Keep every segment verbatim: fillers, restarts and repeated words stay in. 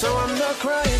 so I'm not crying.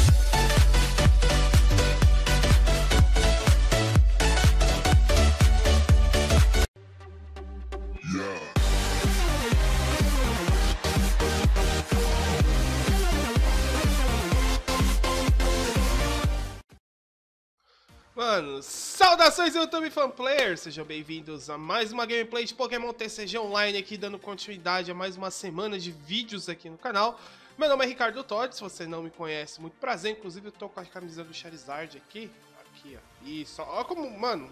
Mano, saudações YouTube Fanplayers, sejam bem-vindos a mais uma gameplay de Pokémon T C G Online aqui, dando continuidade a mais uma semana de vídeos aqui no canal. Meu nome é Ricardo Todd, se você não me conhece, muito prazer, inclusive eu tô com a camisa do Charizard aqui, aqui ó, isso, ó como, mano,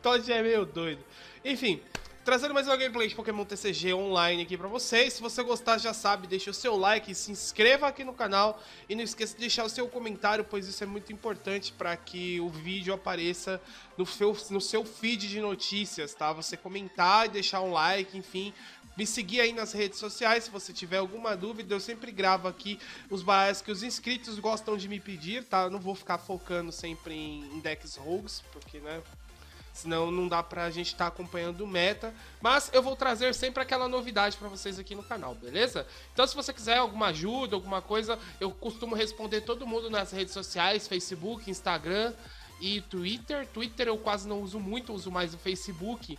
Todd é meio doido. Enfim, trazendo mais uma gameplay de Pokémon T C G Online aqui pra vocês, se você gostar já sabe, deixa o seu like, se inscreva aqui no canal e não esqueça de deixar o seu comentário, pois isso é muito importante para que o vídeo apareça no seu, no seu feed de notícias, tá? Você comentar e deixar um like, enfim... Me seguir aí nas redes sociais, se você tiver alguma dúvida, eu sempre gravo aqui os baralhos que os inscritos gostam de me pedir, tá? Eu não vou ficar focando sempre em decks rogues, porque, né, senão não dá pra gente estar acompanhando o meta. Mas eu vou trazer sempre aquela novidade pra vocês aqui no canal, beleza? Então se você quiser alguma ajuda, alguma coisa, eu costumo responder todo mundo nas redes sociais, Facebook, Instagram e Twitter. Twitter eu quase não uso muito, eu uso mais o Facebook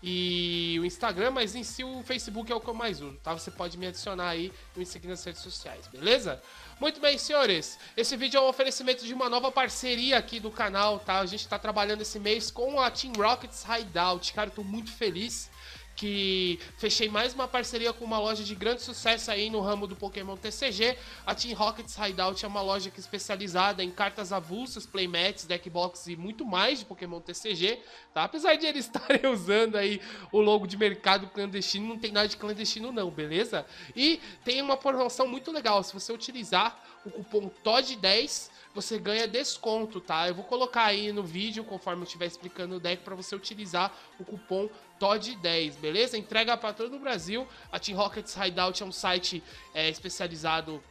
e o Instagram, mas em si o Facebook é o que eu mais uso, tá? Você pode me adicionar aí e me seguir nas redes sociais, beleza? Muito bem, senhores, esse vídeo é um oferecimento de uma nova parceria aqui do canal, tá? A gente tá trabalhando esse mês com a Team Rocket's Hideout, cara, eu tô muito feliz que fechei mais uma parceria com uma loja de grande sucesso aí no ramo do Pokémon T C G. A Team Rocket's Hideout é uma loja que é especializada em cartas avulsas, playmats, deckbox e muito mais de Pokémon T C G, tá? Apesar de eles estarem usando aí o logo de mercado clandestino, não tem nada de clandestino não, beleza? E tem uma promoção muito legal, se você utilizar o cupom T O D dez, você ganha desconto, tá? Eu vou colocar aí no vídeo, conforme eu estiver explicando o deck, para você utilizar o cupom T O D dez, beleza? Entrega para todo o Brasil. A Team Rocket's Hideout é um site é, especializado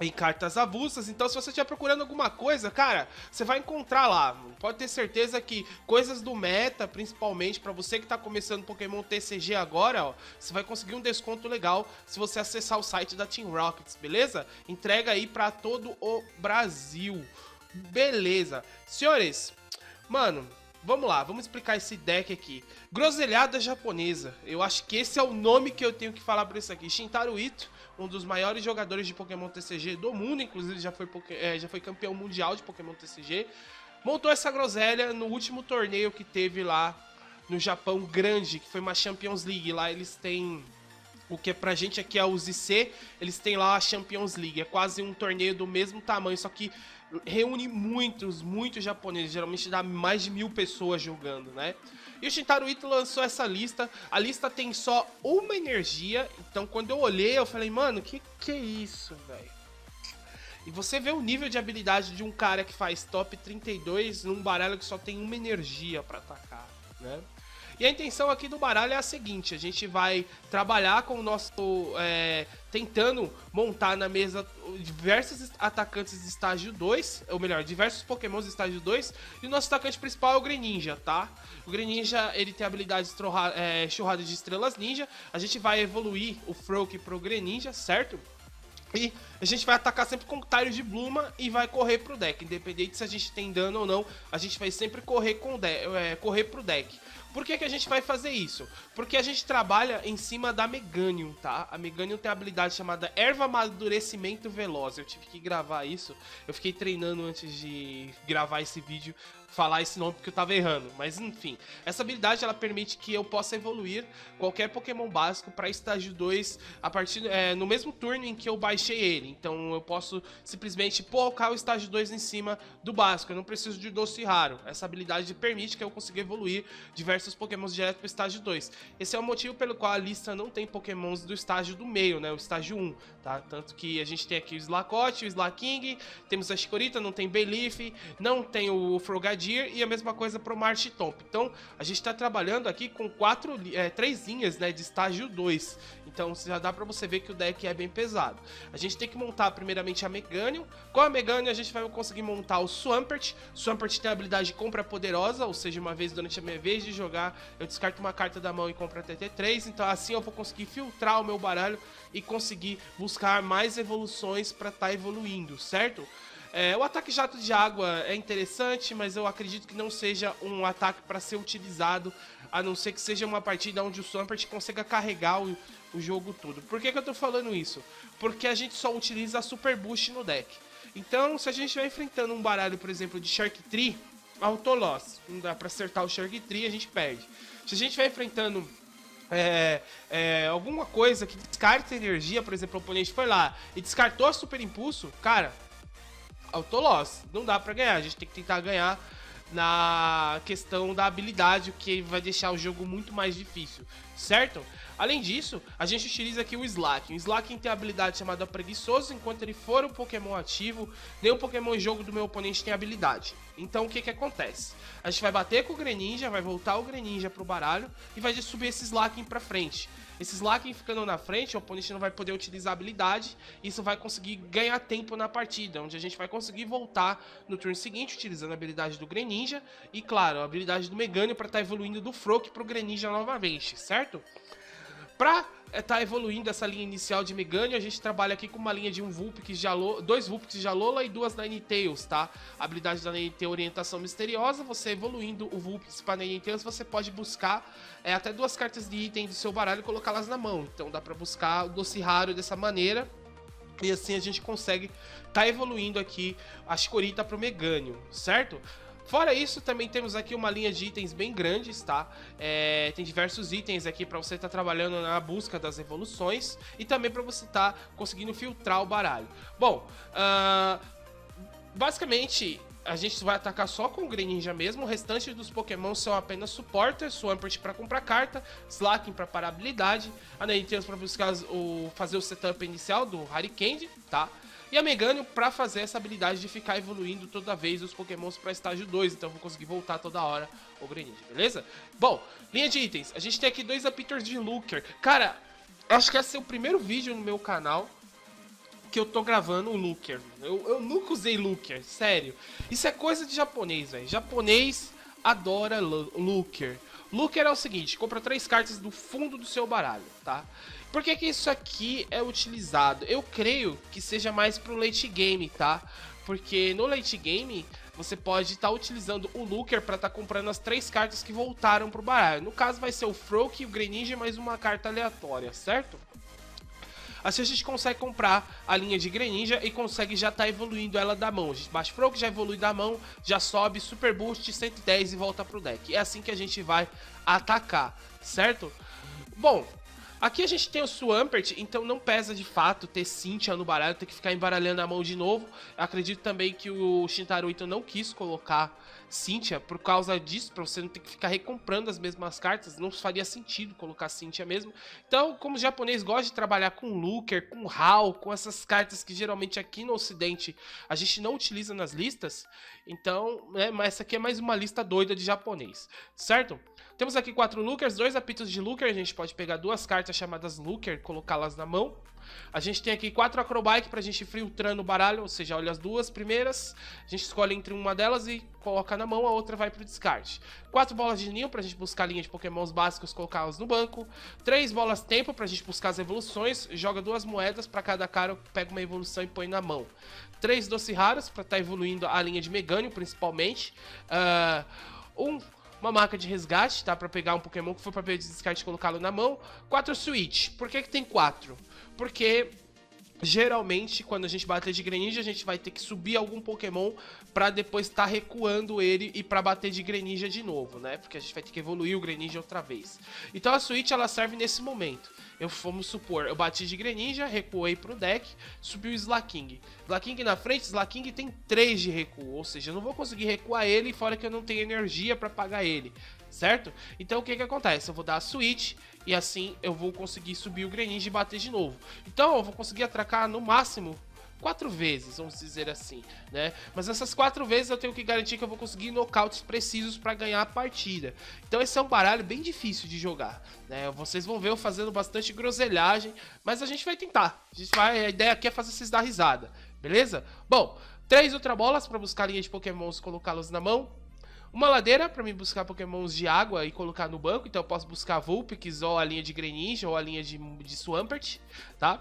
em cartas avulsas, então se você estiver procurando alguma coisa, cara, você vai encontrar lá, mano. Pode ter certeza que coisas do meta, principalmente, pra você que tá começando Pokémon T C G agora, ó, você vai conseguir um desconto legal se você acessar o site da Team Rockets, beleza? Entrega aí pra todo o Brasil, beleza? Senhores, mano... Vamos lá, vamos explicar esse deck aqui. Groselhada japonesa. Eu acho que esse é o nome que eu tenho que falar pra isso aqui. Shintaro Ito, um dos maiores jogadores de Pokémon T C G do mundo. Inclusive já foi, é, já foi campeão mundial de Pokémon T C G. Montou essa groselha no último torneio que teve lá no Japão grande, que foi uma Champions League. Lá eles têm... O que pra gente aqui é os I C, eles têm lá a Champions League, é quase um torneio do mesmo tamanho, só que reúne muitos, muitos japoneses, geralmente dá mais de mil pessoas jogando, né? E o Shintaro Ito lançou essa lista, a lista tem só uma energia, então quando eu olhei eu falei, mano, que que é isso, velho? E você vê o nível de habilidade de um cara que faz top trinta e dois num baralho que só tem uma energia pra atacar, né? E a intenção aqui do baralho é a seguinte, a gente vai trabalhar com o nosso... É, tentando montar na mesa diversos atacantes de estágio dois, ou melhor, diversos pokémons de estágio dois, e o nosso atacante principal é o Greninja, tá? O Greninja, ele tem a habilidade é, churrada de estrelas ninja, a gente vai evoluir o Froakie pro Greninja, certo? E a gente vai atacar sempre com o Tyro de Bluma e vai correr pro deck, independente se a gente tem dano ou não, a gente vai sempre correr, com é, correr pro deck. Por que que a gente vai fazer isso? Porque a gente trabalha em cima da Meganium, tá? A Meganium tem a habilidade chamada Erva Amadurecimento Veloz. Eu tive que gravar isso, eu fiquei treinando antes de gravar esse vídeo, falar esse nome porque eu tava errando. Mas enfim, essa habilidade ela permite que eu possa evoluir qualquer Pokémon básico para estágio dois a partir, é, no mesmo turno em que eu baixei ele. Então eu posso simplesmente colocar o estágio dois em cima do básico, eu não preciso de doce raro. Essa habilidade permite que eu consiga evoluir diversos Diversos pokémons direto para o estágio dois. Esse é o motivo pelo qual a lista não tem pokémons do estágio do meio, né? O estágio um, tá? Tanto que a gente tem aqui o Slakoth, o Slaking, temos a Chikorita, não tem Belief, não tem o Froakie, Grenadier e a mesma coisa para o Marchitomp. Então a gente está trabalhando aqui com quatro, é, três linhas, né, de estágio dois. Então já dá para você ver que o deck é bem pesado. A gente tem que montar primeiramente a Meganium. Com a Meganium a gente vai conseguir montar o Swampert. Swampert tem a habilidade de compra poderosa, ou seja, uma vez durante a minha vez de jogar eu descarto uma carta da mão e compro até T três. Então assim eu vou conseguir filtrar o meu baralho e conseguir buscar mais evoluções para estar tá evoluindo, certo? É, o ataque jato de água é interessante, mas eu acredito que não seja um ataque para ser utilizado, a não ser que seja uma partida onde o Swampert consiga carregar o, o jogo todo. Por que que eu tô falando isso? Porque a gente só utiliza a Super Boost no deck. Então, se a gente vai enfrentando um baralho, por exemplo, de Shark Tree, Autoloss, não dá para acertar o Shark Tree, a gente perde. Se a gente vai enfrentando... É, é, alguma coisa que descarta energia, por exemplo, o oponente foi lá e descartou a Super Impulso, cara, Autoloss, não dá pra ganhar. A gente tem que tentar ganhar na questão da habilidade, o que vai deixar o jogo muito mais difícil, certo? Além disso, a gente utiliza aqui o Slaking. O Slaking tem a habilidade chamada Preguiçoso. Enquanto ele for um Pokémon ativo, nenhum Pokémon em jogo do meu oponente tem habilidade. Então o que que acontece? A gente vai bater com o Greninja, vai voltar o Greninja pro baralho e vai subir esse Slaking pra frente. Esse Slaking ficando na frente, o oponente não vai poder utilizar a habilidade. Isso vai conseguir ganhar tempo na partida, onde a gente vai conseguir voltar no turno seguinte utilizando a habilidade do Greninja e, claro, a habilidade do Meganium pra estar tá evoluindo do Froakie pro Greninja novamente, certo? Pra tá evoluindo essa linha inicial de Meganium, a gente trabalha aqui com uma linha de um Vulpix de Alola, dois Vulpix de Alola e duas Ninetales, tá? A habilidade da Ninetales, Orientação Misteriosa, você evoluindo o Vulpix para Ninetales, você pode buscar é, até duas cartas de item do seu baralho e colocá-las na mão. Então dá pra buscar o Doce Raro dessa maneira. E assim a gente consegue tá evoluindo aqui a Chikorita pro Meganium, certo? Fora isso, também temos aqui uma linha de itens bem grandes, tá? É, tem diversos itens aqui pra você estar tá trabalhando na busca das evoluções e também pra você estar tá conseguindo filtrar o baralho. Bom, uh, basicamente a gente vai atacar só com o Greninja mesmo. O restante dos Pokémon são apenas Supporter, Swampert pra comprar carta, Slaking pra parar habilidade, a Ninetales pra buscar o, fazer o setup inicial do Rare Candy, tá? E a Meganium pra fazer essa habilidade de ficar evoluindo toda vez os Pokémons pra estágio dois. Então eu vou conseguir voltar toda hora o Greninja, beleza? Bom, linha de itens. A gente tem aqui dois Aptors de Looker. Cara, acho que esse é o primeiro vídeo no meu canal que eu tô gravando o Looker. Eu, eu nunca usei Looker, sério. Isso é coisa de japonês, velho. Japonês adora Looker. Looker é o seguinte, compra três cartas do fundo do seu baralho, tá? Por que que isso aqui é utilizado? Eu creio que seja mais pro late game, tá? Porque no late game você pode estar tá utilizando o Looker pra estar tá comprando as três cartas que voltaram pro baralho. No caso vai ser o Froakie, o Greninja e mais uma carta aleatória, certo? Assim a gente consegue comprar a linha de Greninja e consegue já estar tá evoluindo ela da mão. A gente baixa o Froakie, já evolui da mão, já sobe, Super Boost, cento e dez e volta pro deck. É assim que a gente vai atacar, certo? Bom, aqui a gente tem o Swampert, então não pesa de fato ter Cynthia no baralho, ter que ficar embaralhando a mão de novo. Eu acredito também que o Shintaro Ito não quis colocar Cynthia por causa disso, pra você não ter que ficar recomprando as mesmas cartas, não faria sentido colocar Cynthia mesmo. Então, como o japonês gosta de trabalhar com Looker, com Hal, com essas cartas que geralmente aqui no ocidente a gente não utiliza nas listas, então, né, mas essa aqui é mais uma lista doida de japonês, certo? Temos aqui quatro Lookers, dois apitos de Looker, a gente pode pegar duas cartas chamadas Looker, colocá-las na mão. A gente tem aqui quatro Acrobike pra gente filtrando o baralho, ou seja, olha as duas primeiras, a gente escolhe entre uma delas e coloca na mão, a outra vai pro descarte. Quatro bolas de ninho pra gente buscar a linha de Pokémons básicos, colocá-las no banco. Três bolas tempo pra gente buscar as evoluções, joga duas moedas pra cada cara, pega uma evolução e põe na mão. Três doce raros pra tá evoluindo a linha de Meganium, principalmente. Uh, um... Uma marca de resgate, tá? Pra pegar um Pokémon que for pra ver de descarte e colocá-lo na mão. Quatro Switch. Por que que tem quatro? Porque geralmente quando a gente bater de Greninja, a gente vai ter que subir algum Pokémon pra depois estar tá recuando ele e pra bater de Greninja de novo, né? Porque a gente vai ter que evoluir o Greninja outra vez. Então a Switch, ela serve nesse momento. Eu, vamos supor, eu bati de Greninja, recuei pro deck, subiu o Slaking. Slaking na frente, Slaking tem três de recuo, ou seja, eu não vou conseguir recuar ele, fora que eu não tenho energia pra pagar ele, certo? Então o que que acontece? Eu vou dar a switch e assim eu vou conseguir subir o Greninja e bater de novo. Então eu vou conseguir atracar no máximo quatro vezes, vamos dizer assim, né? Mas essas quatro vezes eu tenho que garantir que eu vou conseguir knockouts precisos para ganhar a partida. Então esse é um baralho bem difícil de jogar, né? Vocês vão ver eu fazendo bastante groselhagem, mas a gente vai tentar. A gente vai, a ideia aqui é fazer vocês dar risada, beleza? Bom, três Ultra Bolas para buscar a linha de Pokémons e colocá-los na mão. Uma ladeira para mim buscar Pokémons de água e colocar no banco, então eu posso buscar Vulpix ou a linha de Greninja ou a linha de, de Swampert, tá?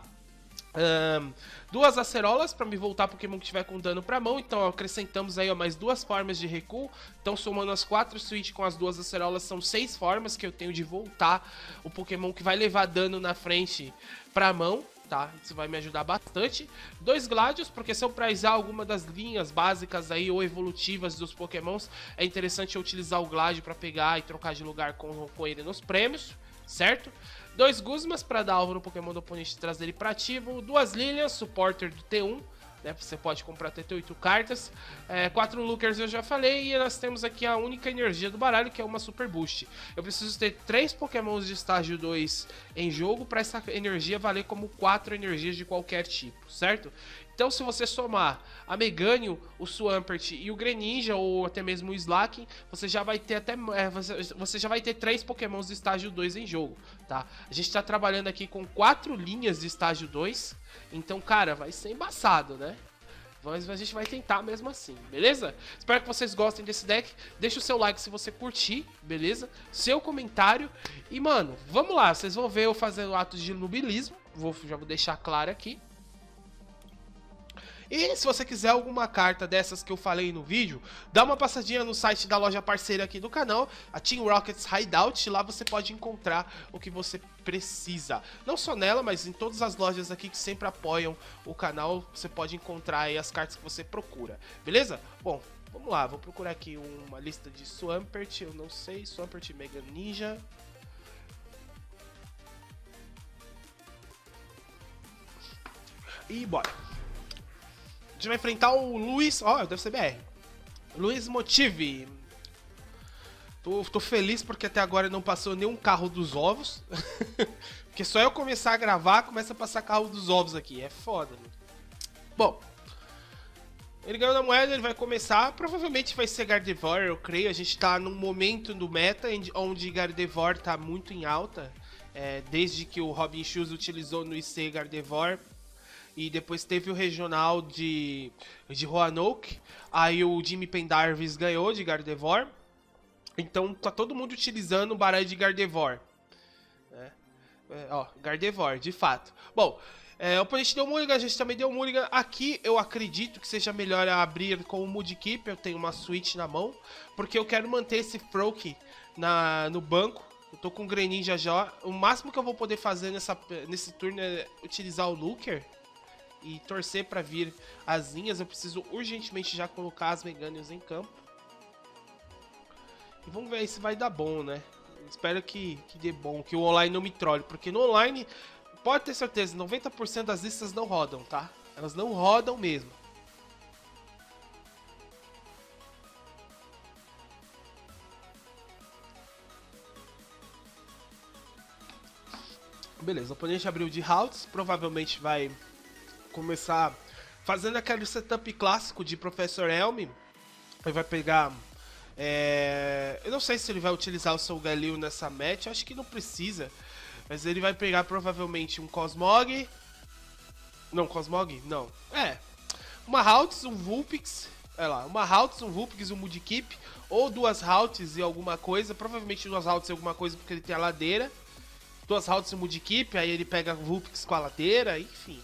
Um, duas Acerolas para me voltar Pokémon que tiver com dano para mão, então acrescentamos aí ó, mais duas formas de recuo, então somando as quatro Switch com as duas Acerolas são seis formas que eu tenho de voltar o Pokémon que vai levar dano na frente para mão. Tá, isso vai me ajudar bastante. Dois Gladios, porque se eu prizar alguma das linhas básicas aí ou evolutivas dos Pokémons, é interessante eu utilizar o Gladio para pegar e trocar de lugar com, com ele nos prêmios, certo? Dois Guzmas para dar alvo no Pokémon do oponente e trazer ele para ativo. Duas Lilias, supporter do T um, né? Você pode comprar até oito cartas. É, quatro Lookers eu já falei. E nós temos aqui a única energia do baralho, que é uma Super Boost. Eu preciso ter três Pokémons de estágio dois em jogo para essa energia valer como quatro energias de qualquer tipo, certo? Então se você somar a Meganium, o Swampert e o Greninja, ou até mesmo o Slaking, você já vai ter até é, você, você já vai ter três Pokémons de estágio dois em jogo, tá? A gente tá trabalhando aqui com quatro linhas de estágio dois, então, cara, vai ser embaçado, né? Mas a gente vai tentar mesmo assim, beleza? Espero que vocês gostem desse deck. Deixa o seu like se você curtir, beleza? Seu comentário. E, mano, vamos lá. Vocês vão ver eu fazendo atos de nubilismo. Vou, já vou deixar claro aqui. E se você quiser alguma carta dessas que eu falei no vídeo, dá uma passadinha no site da loja parceira aqui do canal, a Team Rocket's Hideout, lá você pode encontrar o que você precisa. Não só nela, mas em todas as lojas aqui que sempre apoiam o canal, você pode encontrar aí as cartas que você procura, beleza? Bom, vamos lá, vou procurar aqui uma lista de Swampert, eu não sei, Swampert Meganium. E bora! A gente vai enfrentar o Luiz, ó, deve ser B R. Luiz Motive. Tô, tô feliz porque até agora não passou nenhum carro dos ovos. Porque só eu começar a gravar, começa a passar carro dos ovos aqui. É foda, né? Bom, ele ganhou na moeda, ele vai começar. Provavelmente vai ser Gardevoir, eu creio. A gente tá num momento do meta onde Gardevoir tá muito em alta. É, desde que o Robin Shoes utilizou no I C Gardevoir. E depois teve o regional de, de Roanoke. Aí o Jimmy Pendarvis ganhou de Gardevoir. Então tá todo mundo utilizando o baralho de Gardevoir. É, é, ó, Gardevoir, de fato. Bom, é, o oponente deu Mulligan, a gente também deu Mulligan. Aqui eu acredito que seja melhor abrir com o Mudkip. Eu tenho uma Switch na mão. Porque eu quero manter esse Froakie na no banco. Eu tô com o Greninja já. O máximo que eu vou poder fazer nessa, nesse turno é utilizar o Looker. E torcer para vir as linhas. Eu preciso urgentemente já colocar as Meganiums em campo. E vamos ver aí se vai dar bom, né? Espero que, que dê bom, que o online não me trolle. Porque no online, pode ter certeza, noventa por cento das listas não rodam, tá? Elas não rodam mesmo. Beleza, o oponente abriu de routes. Provavelmente vai... começar fazendo aquele setup clássico de Professor Elm. Ele vai pegar... É... Eu não sei se ele vai utilizar o seu Galil nessa match. Eu acho que não precisa. Mas ele vai pegar provavelmente um Cosmog. Não, Cosmog? Não. É. Uma Haltz, um Vulpix. Olha lá. Uma Haltz, um Vulpix, um Mudkip. Ou duas Haltz e alguma coisa. Provavelmente duas Haltz e alguma coisa porque ele tem a ladeira. Duas Haltz e um Mudkip. Aí ele pega Vulpix com a ladeira. Enfim.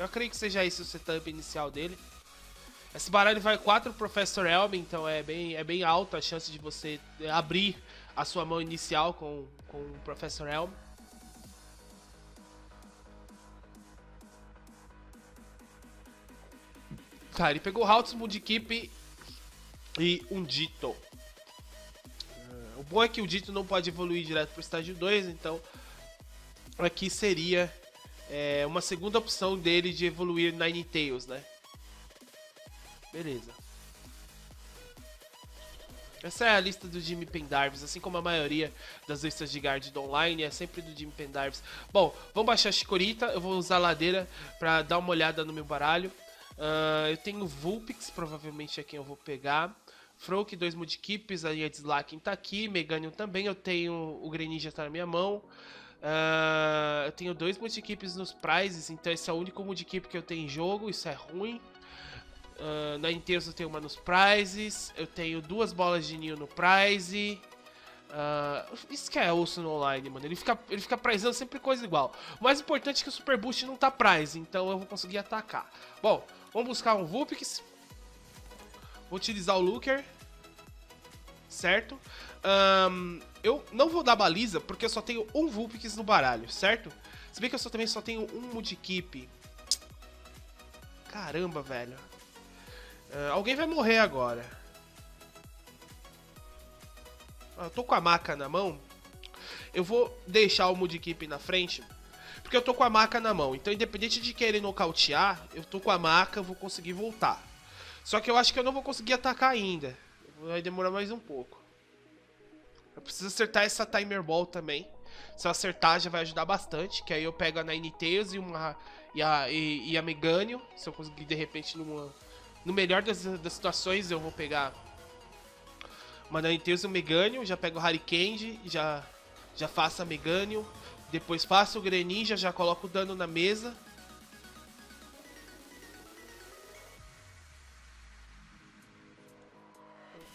Eu creio que seja esse o setup inicial dele. Esse baralho vai quatro Professor Elm, então é bem, é bem alta a chance de você abrir a sua mão inicial com, com o Professor Elm. Tá, ele pegou o Haltz, Mudkip e um Ditto. O bom é que o Ditto não pode evoluir direto para o estágio dois, então aqui seria... É uma segunda opção dele de evoluir Ninetales, né? Beleza. Essa é a lista do Jimmy Pendarvis, assim como a maioria das listas de Guard online, é sempre do Jimmy Pendarvis. Bom, vamos baixar a Chikorita, eu vou usar a ladeira pra dar uma olhada no meu baralho. Uh, eu tenho Vulpix, provavelmente é quem eu vou pegar. Froakie, dois Mudkips, a linha de Slaking tá aqui, Meganium também, eu tenho o Greninja tá na minha mão. Uh, eu tenho dois Mudkips nos prizes, então esse é o único Mudkip que eu tenho em jogo, isso é ruim. Uh, na Ninetales eu tenho uma nos prizes, eu tenho duas bolas de ninho no prize. Uh, isso que é osso no online, mano. Ele fica, ele fica prizando sempre coisa igual. O mais importante é que o Super Boost não tá prize, então eu vou conseguir atacar. Bom, vamos buscar um Vulpix. Vou utilizar o Looker. Certo? Um, eu não vou dar baliza porque eu só tenho um Vulpix no baralho, certo? Se bem que eu só, também só tenho um Mudkip. Caramba, velho. Uh, alguém vai morrer agora. Ah, eu tô com a maca na mão. Eu vou deixar o Mudkip na frente, porque eu tô com a maca na mão. Então, independente de querer nocautear, eu tô com a maca, eu vou conseguir voltar. Só que eu acho que eu não vou conseguir atacar ainda. Vai demorar mais um pouco. Eu preciso acertar essa Timer Ball também. Se eu acertar, já vai ajudar bastante. Que aí eu pego a Ninetales e, uma, e, a, e, e a Meganium. Se eu conseguir, de repente, numa... No melhor das, das situações, eu vou pegar uma Ninetales e um Meganium, já pego o Rare Candy, já, já faço a Meganium, depois faço o Greninja, já coloco o dano na mesa.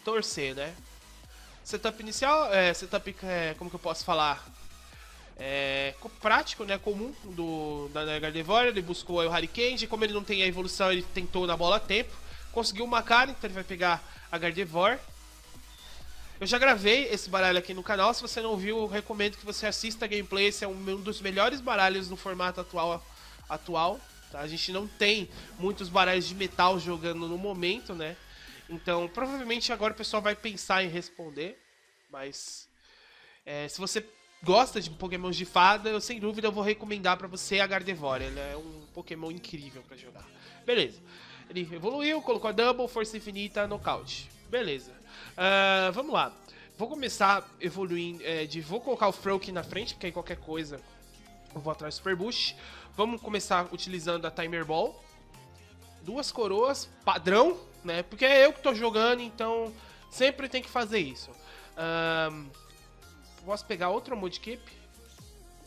Torcer, né? Setup inicial, é, setup, é, como que eu posso falar? É, prático, né, comum do, da Gardevoir. Ele buscou aí o Rare Candy. Como ele não tem a evolução, ele tentou na bola a tempo. Conseguiu uma cara, então ele vai pegar a Gardevoir. Eu já gravei esse baralho aqui no canal. Se você não viu, eu recomendo que você assista a gameplay. Esse é um dos melhores baralhos no formato atual, atual tá? A gente não tem muitos baralhos de metal jogando no momento, né? Então, provavelmente agora o pessoal vai pensar em responder. Mas é, se você gosta de Pokémon de fada, eu sem dúvida eu vou recomendar pra você a Gardevoir. Ele é um Pokémon incrível pra jogar. Beleza. Ele evoluiu, colocou a Double, Força Infinita, Nocaute. Beleza. Uh, vamos lá. Vou começar evoluindo. É, de, vou colocar o Froakie na frente, porque aí qualquer coisa eu vou atrás do Super Boost. Vamos começar utilizando a Timer Ball. Duas coroas, padrão, né? Porque é eu que tô jogando, então sempre tem que fazer isso. Ahn... Um, Posso pegar outro Mudkip?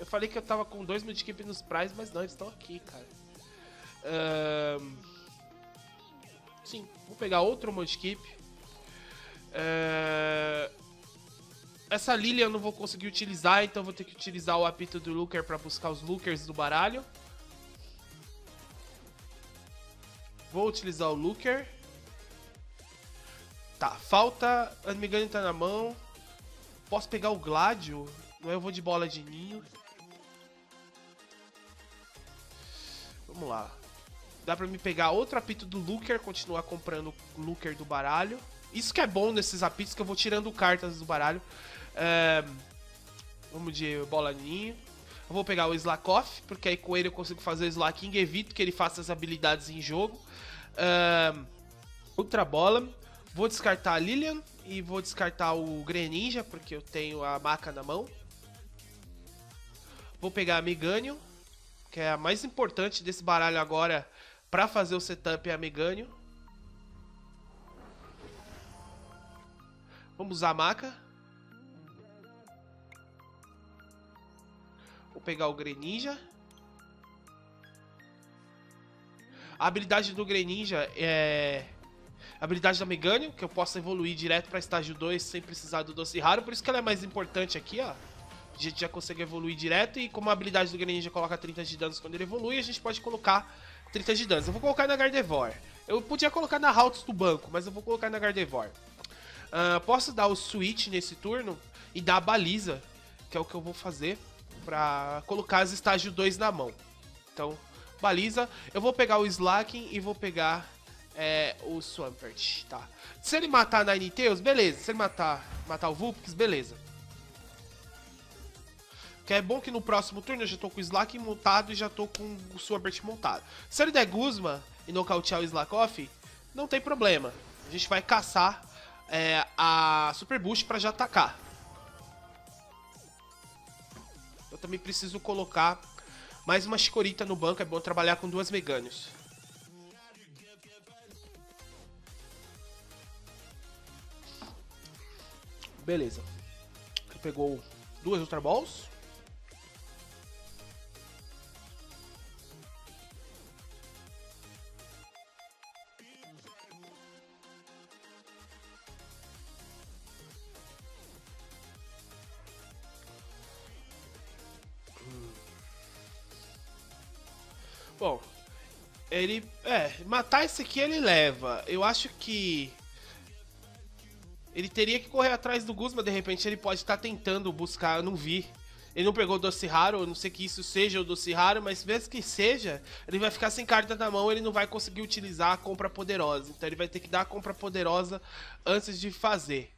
Eu falei que eu tava com dois Mudkip nos prizes, mas não, eles estão aqui, cara. Um... Sim, vou pegar outro Mudkip. Um... Essa Lily eu não vou conseguir utilizar, então vou ter que utilizar o apito do Looker pra buscar os Lookers do baralho. Vou utilizar o Looker. Tá, falta... A Meganium tá na mão. Posso pegar o Gladio? Não, eu vou de bola de ninho. Vamos lá. Dá pra me pegar outro apito do Looker, continuar comprando o Looker do baralho. Isso que é bom nesses apitos, que eu vou tirando cartas do baralho. É... Vamos de bola de ninho. Eu vou pegar o Slakoth, porque aí com ele eu consigo fazer o Slaking, evito que ele faça as habilidades em jogo. É... Ultra Bola. Vou descartar a Lilian e vou descartar o Greninja, porque eu tenho a maca na mão. Vou pegar a Meganium, que é a mais importante desse baralho agora pra fazer o setup, é a Meganium. Vamos usar a maca. Vou pegar o Greninja. A habilidade do Greninja é... A habilidade da Meganium, que eu posso evoluir direto para estágio dois sem precisar do doce raro. Por isso que ela é mais importante aqui, ó. A gente já consegue evoluir direto. E como a habilidade do Greninja coloca trinta de danos quando ele evolui, a gente pode colocar trinta de danos. Eu vou colocar na Gardevoir. Eu podia colocar na Haltz do banco, mas eu vou colocar na Gardevoir. Uh, posso dar o Switch nesse turno e dar a baliza, que é o que eu vou fazer, para colocar as estágio dois na mão. Então, baliza. Eu vou pegar o Slaking e vou pegar... É, o Swampert, tá. Se ele matar a Ninetales, beleza. Se ele matar, matar o Vulpix, beleza. Que é bom que no próximo turno eu já tô com o Slaking montado e já tô com o Swampert montado. Se ele der Guzma e nocautear o Slakoth, não tem problema. A gente vai caçar é, a Super Boost pra já atacar. Eu também preciso colocar mais uma Chikorita no banco. É bom trabalhar com duas Meganiums. Beleza. Ele pegou duas Ultra Balls. Bom, ele, é, matar esse aqui ele leva. Eu acho que ele teria que correr atrás do Guzma, de repente ele pode estar tentando buscar, eu não vi. Ele não pegou o doce raro, eu não sei que isso seja o doce raro, mas mesmo que seja, ele vai ficar sem carta na mão, ele não vai conseguir utilizar a compra poderosa. Então ele vai ter que dar a compra poderosa antes de fazer.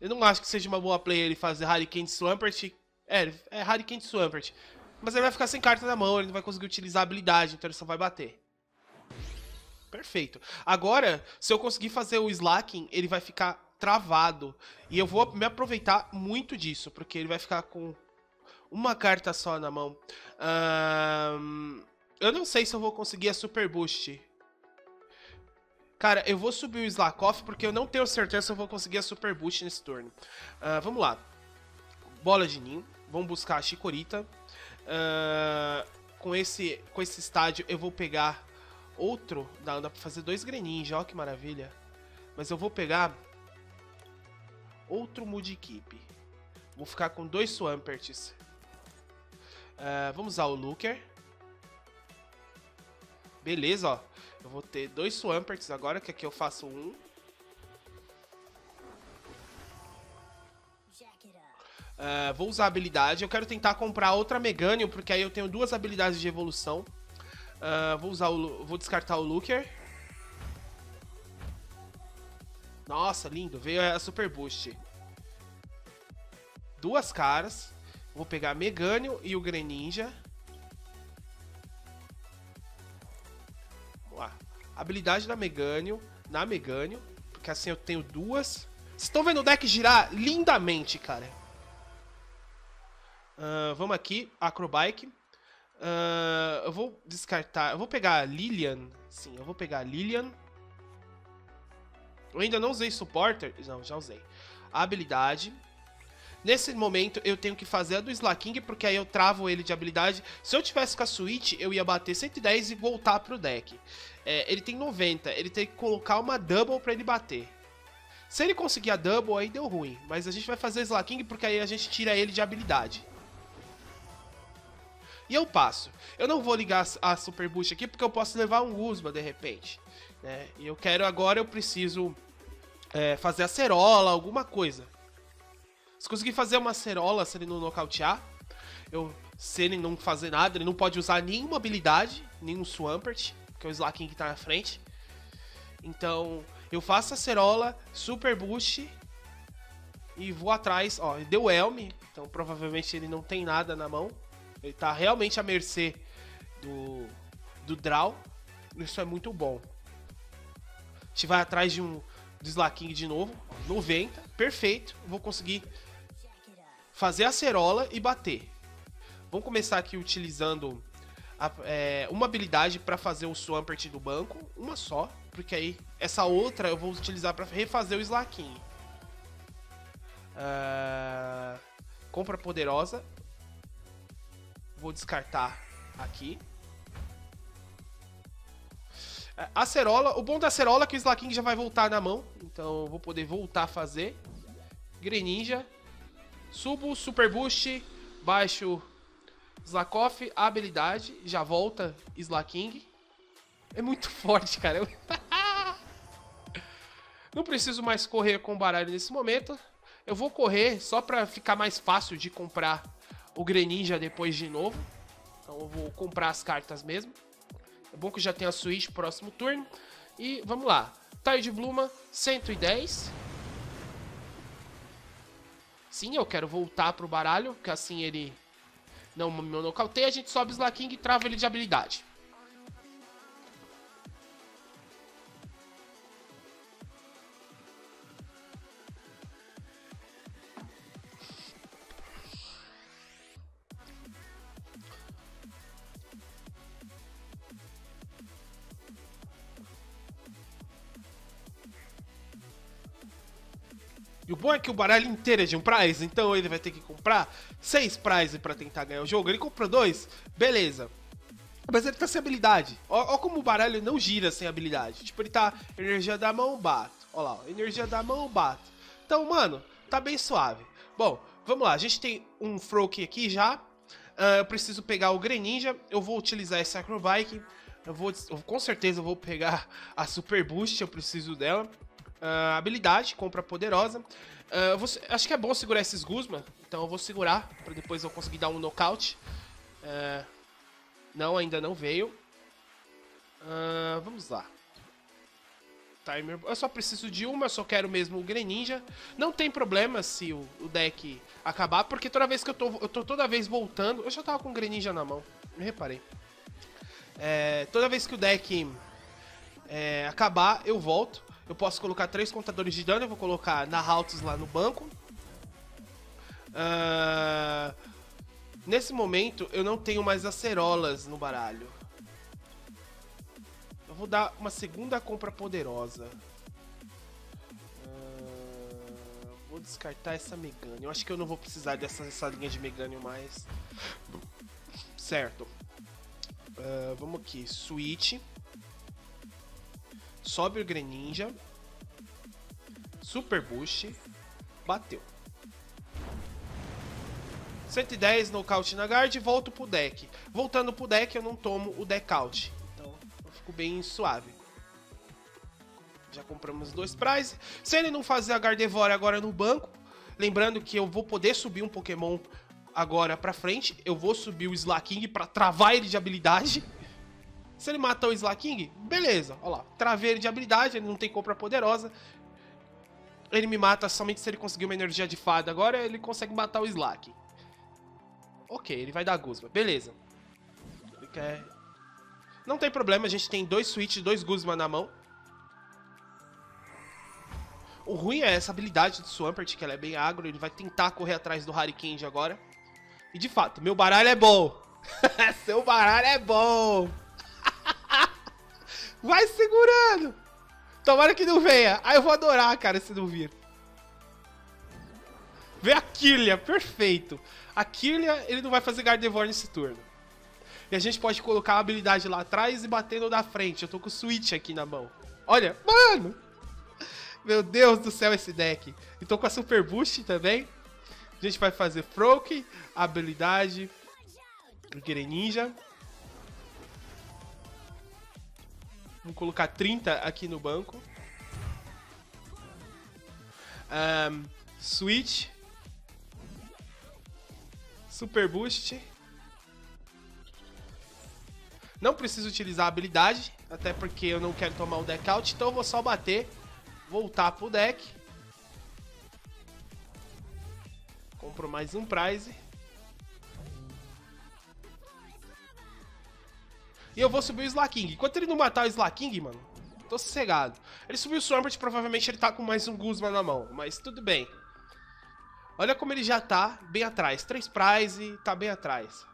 Eu não acho que seja uma boa play ele fazer Hurricane Swampert. É, é Hurricane Swampert. Mas ele vai ficar sem carta na mão, ele não vai conseguir utilizar a habilidade, então ele só vai bater. Perfeito. Agora, se eu conseguir fazer o Slaking, ele vai ficar travado. E eu vou me aproveitar muito disso, porque ele vai ficar com uma carta só na mão. Hum, eu não sei se eu vou conseguir a Super Boost. Cara, eu vou subir o Slakoth, porque eu não tenho certeza se eu vou conseguir a Super Boost nesse turno. Uh, vamos lá. Bola de ninho. Vamos buscar a Chikorita. Uh, com, esse, com esse estádio eu vou pegar outro. Dá, dá pra fazer dois Greninja, ó que maravilha. Mas eu vou pegar outro Mudkip. Vou ficar com dois Swamperts. Uh, vamos usar o Looker. Beleza, ó. Eu vou ter dois Swamperts agora, que aqui eu faço um. Uh, vou usar a habilidade, eu quero tentar comprar outra Meganium, porque aí eu tenho duas habilidades de evolução. Uh, vou usar o, vou descartar o Looker. Nossa, lindo, veio a Super Boost. Duas caras. Vou pegar a Meganium e o Greninja. Vamos lá. Habilidade da Meganium, na Meganium, porque assim eu tenho duas. Vocês estão vendo o deck girar lindamente, cara. Uh, vamos aqui, Acrobike. Uh, eu vou descartar. Eu vou pegar a Lilian. Sim, eu vou pegar a Lilian. Eu ainda não usei Supporter. Não, já usei. A habilidade. Nesse momento eu tenho que fazer a do Slaking, porque aí eu travo ele de habilidade. Se eu tivesse com a Switch, eu ia bater cento e dez e voltar pro deck. É, ele tem noventa. Ele tem que colocar uma Double pra ele bater. Se ele conseguir a Double, aí deu ruim. Mas a gente vai fazer Slaking, porque aí a gente tira ele de habilidade. E eu passo. Eu não vou ligar a Super Boost aqui, porque eu posso levar um Guzma de repente. Né? E eu quero agora, eu preciso é, fazer Acerola, alguma coisa. Se conseguir fazer uma Acerola, se ele não nocautear, eu, se ele não fazer nada, ele não pode usar nenhuma habilidade, nenhum Swampert, porque é o Slaking que tá na frente. Então, eu faço Acerola, Super Boost e vou atrás. Ó, ele deu Elm, então provavelmente ele não tem nada na mão. Ele tá realmente à mercê do, do draw. Isso é muito bom. A gente vai atrás de um do Slaking de novo. noventa. Perfeito. Vou conseguir fazer a Acerola e bater. Vamos começar aqui utilizando a, é, uma habilidade para fazer o Swampert do banco. Uma só. Porque aí essa outra eu vou utilizar para refazer o Slaking. Uh, compra poderosa. Vou descartar aqui. Acerola. O bom da Acerola é que o Slaking já vai voltar na mão. Então eu vou poder voltar a fazer. Greninja. Subo, Super Boost. Baixo Slakoth. Habilidade. Já volta Slaking. É muito forte, cara. Eu... Não preciso mais correr com o baralho nesse momento. Eu vou correr só pra ficar mais fácil de comprar o Greninja depois de novo. Então eu vou comprar as cartas mesmo. É bom que eu já tenho a Switch pro próximo turno. E vamos lá. Tide Bluma, cento e dez. Sim, eu quero voltar pro baralho, porque assim ele não me nocauteia. A gente sobe o Slaking e trava ele de habilidade. E o bom é que o baralho inteiro é de um prize, então ele vai ter que comprar seis prizes pra tentar ganhar o jogo. Ele compra dois, beleza. Mas ele tá sem habilidade. Ó, ó como o baralho não gira sem habilidade. Tipo, ele tá energia da mão, bato. Ó lá, ó, energia da mão, bato. Então, mano, tá bem suave. Bom, vamos lá. A gente tem um Froakie aqui já. Uh, eu preciso pegar o Greninja. Eu vou utilizar esse Acrobike. Eu vou, eu, com certeza eu vou pegar a Super Boost. Eu preciso dela. Uh, habilidade, compra poderosa. Uh, eu vou, acho que é bom segurar esses Guzma. Então eu vou segurar, pra depois eu conseguir dar um knockout. Uh, Não, ainda não veio. Uh, vamos lá. Timer. Eu só preciso de uma, eu só quero mesmo o Greninja. Não tem problema se o, o deck acabar, porque toda vez que eu tô, eu tô toda vez voltando... Eu já tava com o Greninja na mão, me reparei. É, toda vez que o deck é, acabar, eu volto. Eu posso colocar três contadores de dano, eu vou colocar na Haltos lá no banco. Ahn... Uh... Nesse momento, eu não tenho mais acerolas no baralho. Eu vou dar uma segunda compra poderosa. Uh, vou descartar essa Meganium. Eu acho que eu não vou precisar dessa essa linha de Meganium mais. Certo. Uh, vamos aqui. Switch. Sobe o Greninja. Super Boost. Bateu. cento e dez, nocaute na guard, volto pro deck. Voltando pro deck, eu não tomo o deck out. Então, eu fico bem suave. Já compramos dois prizes. Se ele não fazer a Gardevoir agora no banco, lembrando que eu vou poder subir um Pokémon agora pra frente. Eu vou subir o Slaking pra travar ele de habilidade. Se ele matar o Slaking, beleza. Olha lá, travei ele de habilidade, ele não tem compra poderosa. Ele me mata somente se ele conseguir uma energia de fada. Agora ele consegue matar o Slaking. Ok, ele vai dar Guzma, beleza. Ele quer... Não tem problema, a gente tem dois Switch, dois Guzma na mão. O ruim é essa habilidade do Swampert, que ela é bem agro. Ele vai tentar correr atrás do Hurricane agora. E de fato, meu baralho é bom. Seu baralho é bom. Vai segurando. Tomara que não venha. Ah, eu vou adorar, cara, se não vir. Vem a Kirlia, perfeito. A Kirlia, ele não vai fazer Gardevoir nesse turno. E a gente pode colocar a habilidade lá atrás e bater no da frente. Eu tô com o Switch aqui na mão. Olha, mano! Meu Deus do céu esse deck. E tô com a Super Boost também. A gente vai fazer Froakie, habilidade, Greninja. Vou colocar trinta aqui no banco. Um, Switch. Super Boost. Não preciso utilizar a habilidade, até porque eu não quero tomar o deck out, então eu vou só bater, voltar pro deck. Compro mais um prize. E eu vou subir o Slaking. Enquanto ele não matar o Slaking, mano, tô sossegado. Ele subiu o Swampert, provavelmente ele tá com mais um Guzma na mão, mas tudo bem. Olha como ele já tá bem atrás. Três prizes, tá bem atrás.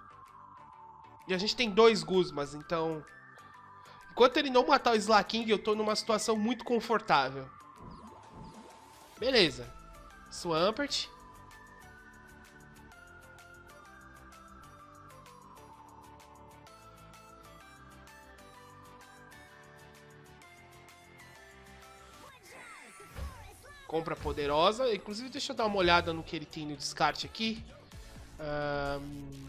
E a gente tem dois Guzmas, então... Enquanto ele não matar o Slaking, eu tô numa situação muito confortável. Beleza. Swampert. Compra poderosa. Inclusive, deixa eu dar uma olhada no que ele tem no descarte aqui. Um,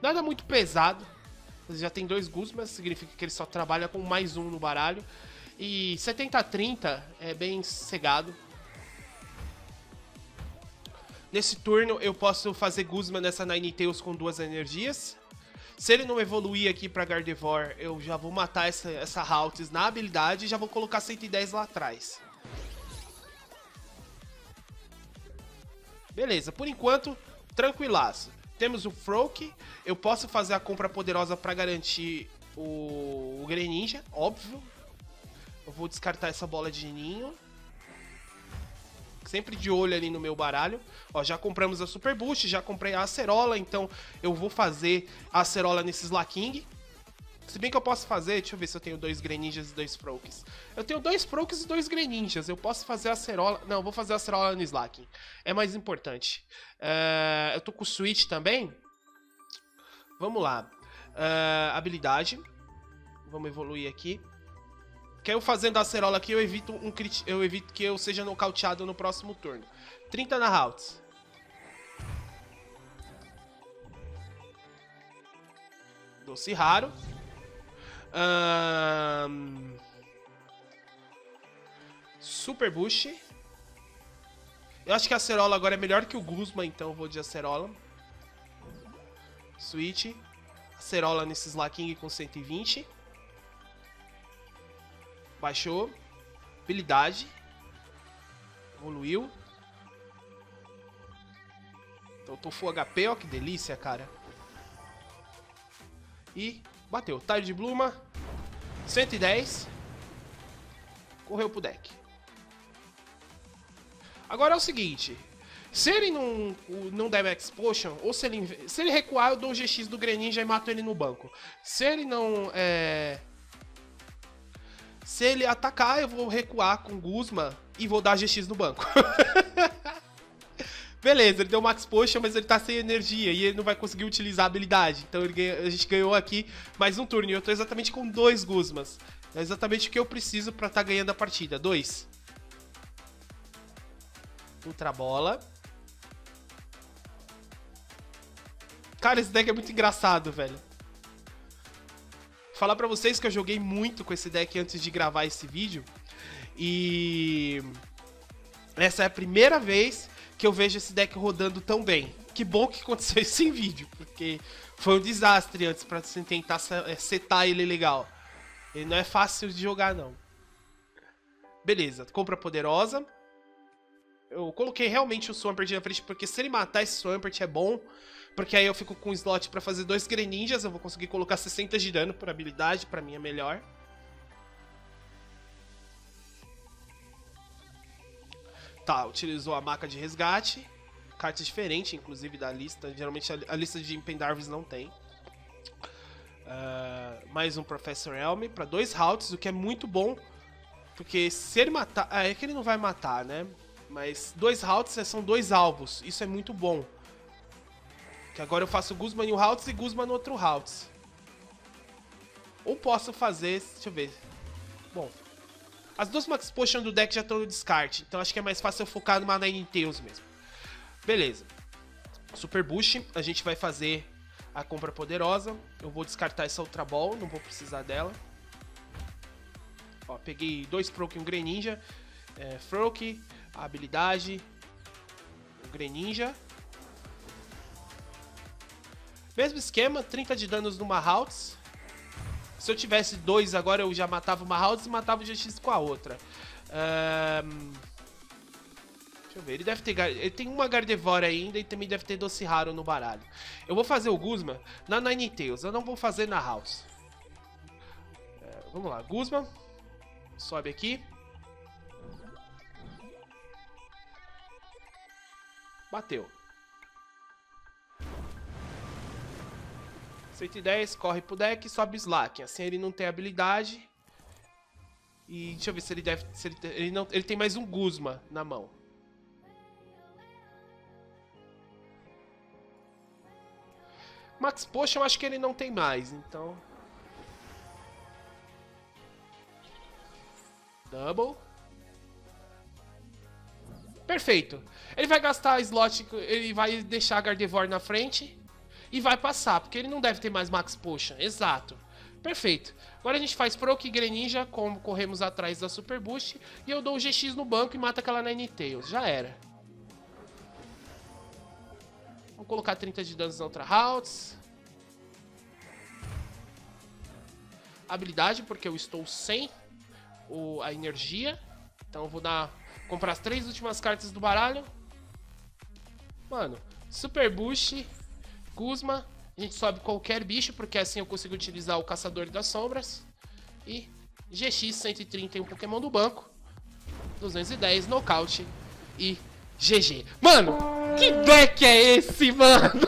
nada muito pesado. Ele já tem dois Guzmas, significa que ele só trabalha com mais um no baralho. E setenta a trinta é bem sossegado. Nesse turno, eu posso fazer Guzma nessa Ninetales com duas energias. Se ele não evoluir aqui pra Gardevoir, eu já vou matar essa, essa Haltis na habilidade e já vou colocar cento e dez lá atrás. Beleza, por enquanto, tranquilaço. Temos o Froakie, eu posso fazer a compra poderosa pra garantir o, o Greninja, óbvio. Eu vou descartar essa bola de ninho. Sempre de olho ali no meu baralho. Ó, já compramos a Super Boost, já comprei a Acerola, então eu vou fazer a Acerola nesse Slaking. Se bem que eu posso fazer, deixa eu ver se eu tenho dois Greninjas e dois Froakies. Eu tenho dois Froakies e dois Greninjas, eu posso fazer a Acerola... Não, eu vou fazer a Acerola no Slaking, é mais importante. Uh, eu tô com o Switch também. Vamos lá. Uh, habilidade. Vamos evoluir aqui. Que eu fazendo a Acerola aqui, eu evito, um crit... eu evito que eu seja nocauteado no próximo turno. trinta na routes. Doce raro. Um... Super Boost. Eu acho que a Acerola agora é melhor que o Guzma, então eu vou de Acerola. Switch. Acerola nesse Slaking com cento e vinte. Baixou. Habilidade. Evoluiu. Então eu tô full H P, ó, que delícia, cara. E bateu. Tide de Bluma. cento e dez. Correu pro deck. Agora é o seguinte. Se ele não, não der Max Potion, ou se ele, se ele recuar, eu dou o G X do Greninja e mato ele no banco. Se ele não... É... Se ele atacar, eu vou recuar com o Guzma e vou dar G X no banco. Beleza, ele deu Max Potion, mas ele tá sem energia e ele não vai conseguir utilizar a habilidade. Então ele ganha, a gente ganhou aqui mais um turno e eu tô exatamente com dois Guzmas. É exatamente o que eu preciso pra tá ganhando a partida. Dois. Ultra Bola. Cara, esse deck é muito engraçado, velho. Vou falar pra vocês que eu joguei muito com esse deck antes de gravar esse vídeo. E... essa é a primeira vez... que eu vejo esse deck rodando tão bem. Que bom que aconteceu isso em vídeo, porque foi um desastre antes pra você tentar setar ele legal. Ele não é fácil de jogar, não. Beleza, compra poderosa. Eu coloquei realmente o Swampert na frente, porque se ele matar esse Swampert é bom, porque aí eu fico com um slot pra fazer dois Greninjas, eu vou conseguir colocar sessenta de dano por habilidade, pra mim é melhor. Tá, utilizou a maca de resgate. Carta diferente, inclusive, da lista. Geralmente a lista de Impendarvis não tem. Uh, mais um Professor Elm para dois routes, o que é muito bom. Porque se ele matar... Ah, é que ele não vai matar, né? Mas dois routes são dois alvos. Isso é muito bom. Que agora eu faço Guzma em um routes e Guzma no outro routes. Ou posso fazer... Deixa eu ver. Bom... As duas Max Potion do deck já estão no descarte, então acho que é mais fácil eu focar numa Ninetales mesmo. Beleza. Super Boost, a gente vai fazer a compra poderosa. Eu vou descartar essa Ultra Ball, não vou precisar dela. Ó, peguei dois Froakie e um Greninja. É, Froakie, a habilidade, o Greninja. Mesmo esquema, trinta de danos numa Haltz. Se eu tivesse dois agora, eu já matava uma Haltz e matava o G X com a outra. Um... Deixa eu ver, ele deve ter... Ele tem uma Gardevoir ainda e também deve ter Doce Raro no baralho. Eu vou fazer o Guzma na Ninetales, eu não vou fazer na Haltz. É, vamos lá, Guzma. Sobe aqui. Bateu. cento e dez, corre pro deck e sobe Slaking. Assim ele não tem habilidade. E deixa eu ver se ele deve... Se ele, ele, não, ele tem mais um Guzma na mão. Max Potion eu acho que ele não tem mais, então... Double. Perfeito. Ele vai gastar slot, ele vai deixar a Gardevoir na frente... E vai passar, porque ele não deve ter mais Max Potion. Exato. Perfeito. Agora a gente faz Froakie Greninja, como corremos atrás da Super Boost. E eu dou o G X no banco e mato aquela Ninetales. Já era. Vou colocar trinta de danos na Ultra Haltz. Habilidade, porque eu estou sem o, a energia. Então eu vou dar, comprar as três últimas cartas do baralho. Mano, Super Boost... Guzma, a gente sobe qualquer bicho, porque assim eu consigo utilizar o Caçador das Sombras. E G X cento e trinta, um Pokémon do banco. duzentos e dez, nocaute e G G. Mano, que deck é esse, mano?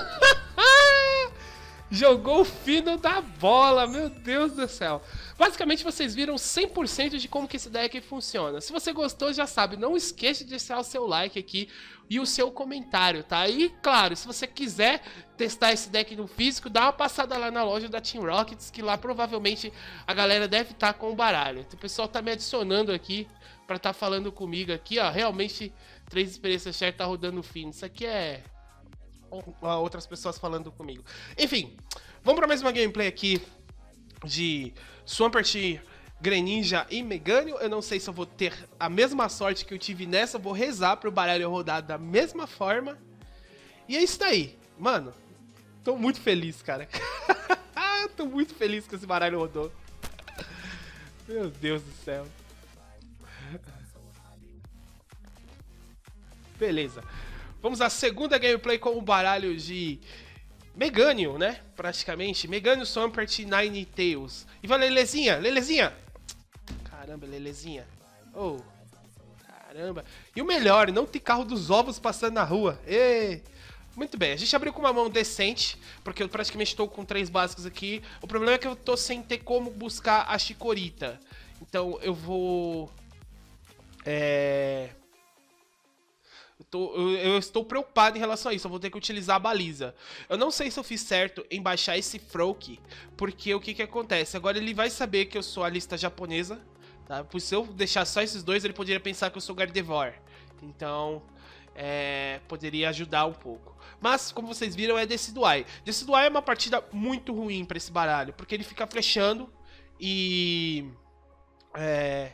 Jogou o fino da bola, meu Deus do céu. Basicamente vocês viram cem por cento de como que esse deck funciona. Se você gostou, já sabe, não esqueça de deixar o seu like aqui e o seu comentário, tá? E claro, se você quiser testar esse deck no físico, dá uma passada lá na loja da Team Rockets, que lá provavelmente a galera deve estar com o baralho. Então, o pessoal tá me adicionando aqui pra estar falando comigo aqui, ó. Realmente, três experiências share tá rodando fino. Isso aqui é... outras pessoas falando comigo. Enfim, vamos para mais uma gameplay aqui de Swampert, Greninja e Meganium. Eu não sei se eu vou ter a mesma sorte que eu tive nessa. Eu vou rezar pro baralho rodar da mesma forma. E é isso daí. Mano, tô muito feliz, cara. Tô muito feliz que esse baralho rodou. Meu Deus do céu. Beleza. Vamos à segunda gameplay com o baralho de Meganium, né? Praticamente. Meganium, Swampert e Ninetales. E vai, Lelezinha! Lelezinha! Caramba, Lelezinha. Oh! Caramba. E o melhor, não tem carro dos ovos passando na rua. Ê! Muito bem, a gente abriu com uma mão decente, porque eu praticamente estou com três básicos aqui. O problema é que eu tô sem ter como buscar a Chikorita. Então eu vou... É... Eu, tô, eu, eu estou preocupado em relação a isso, eu vou ter que utilizar a baliza. Eu não sei se eu fiz certo em baixar esse Froakie, porque o que que acontece? Agora ele vai saber que eu sou a lista japonesa, tá? Por se eu deixar só esses dois, ele poderia pensar que eu sou Gardevoir. Então, é, poderia ajudar um pouco. Mas, como vocês viram, é Decidueye. Decidueye é uma partida muito ruim para esse baralho, porque ele fica flechando e... É,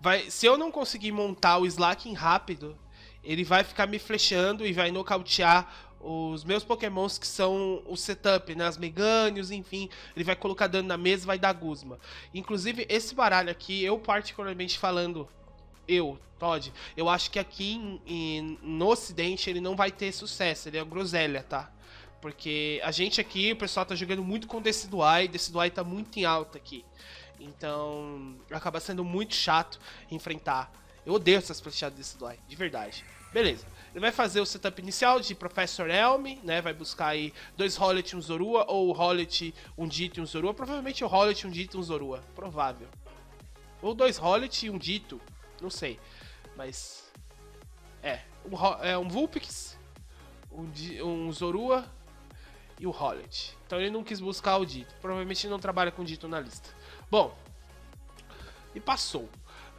vai, se eu não conseguir montar o Slaking rápido... Ele vai ficar me flechando e vai nocautear os meus pokémons que são o setup, né? As Meganiums, enfim. Ele vai colocar dano na mesa e vai dar Guzma. Inclusive, esse baralho aqui, eu particularmente falando, eu, Todd, eu acho que aqui em, em, no ocidente ele não vai ter sucesso. Ele é uma groselha, tá? Porque a gente aqui, o pessoal tá jogando muito com Decidueye. Decidueye tá muito em alta aqui. Então, acaba sendo muito chato enfrentar. Eu odeio essas flechadas Decidueye, de verdade. Beleza, ele vai fazer o setup inicial de Professor Elm, né, vai buscar aí dois Holet e um Zorua, ou Holet, um Ditto e um Zorua, provavelmente o Holet, um Ditto e um Zorua, provável. Ou dois Holet e um Ditto, não sei, mas... É, um, é, um Vulpix, um, um Zorua e o Holet. Então ele não quis buscar o Ditto, provavelmente ele não trabalha com Ditto na lista. Bom, e passou.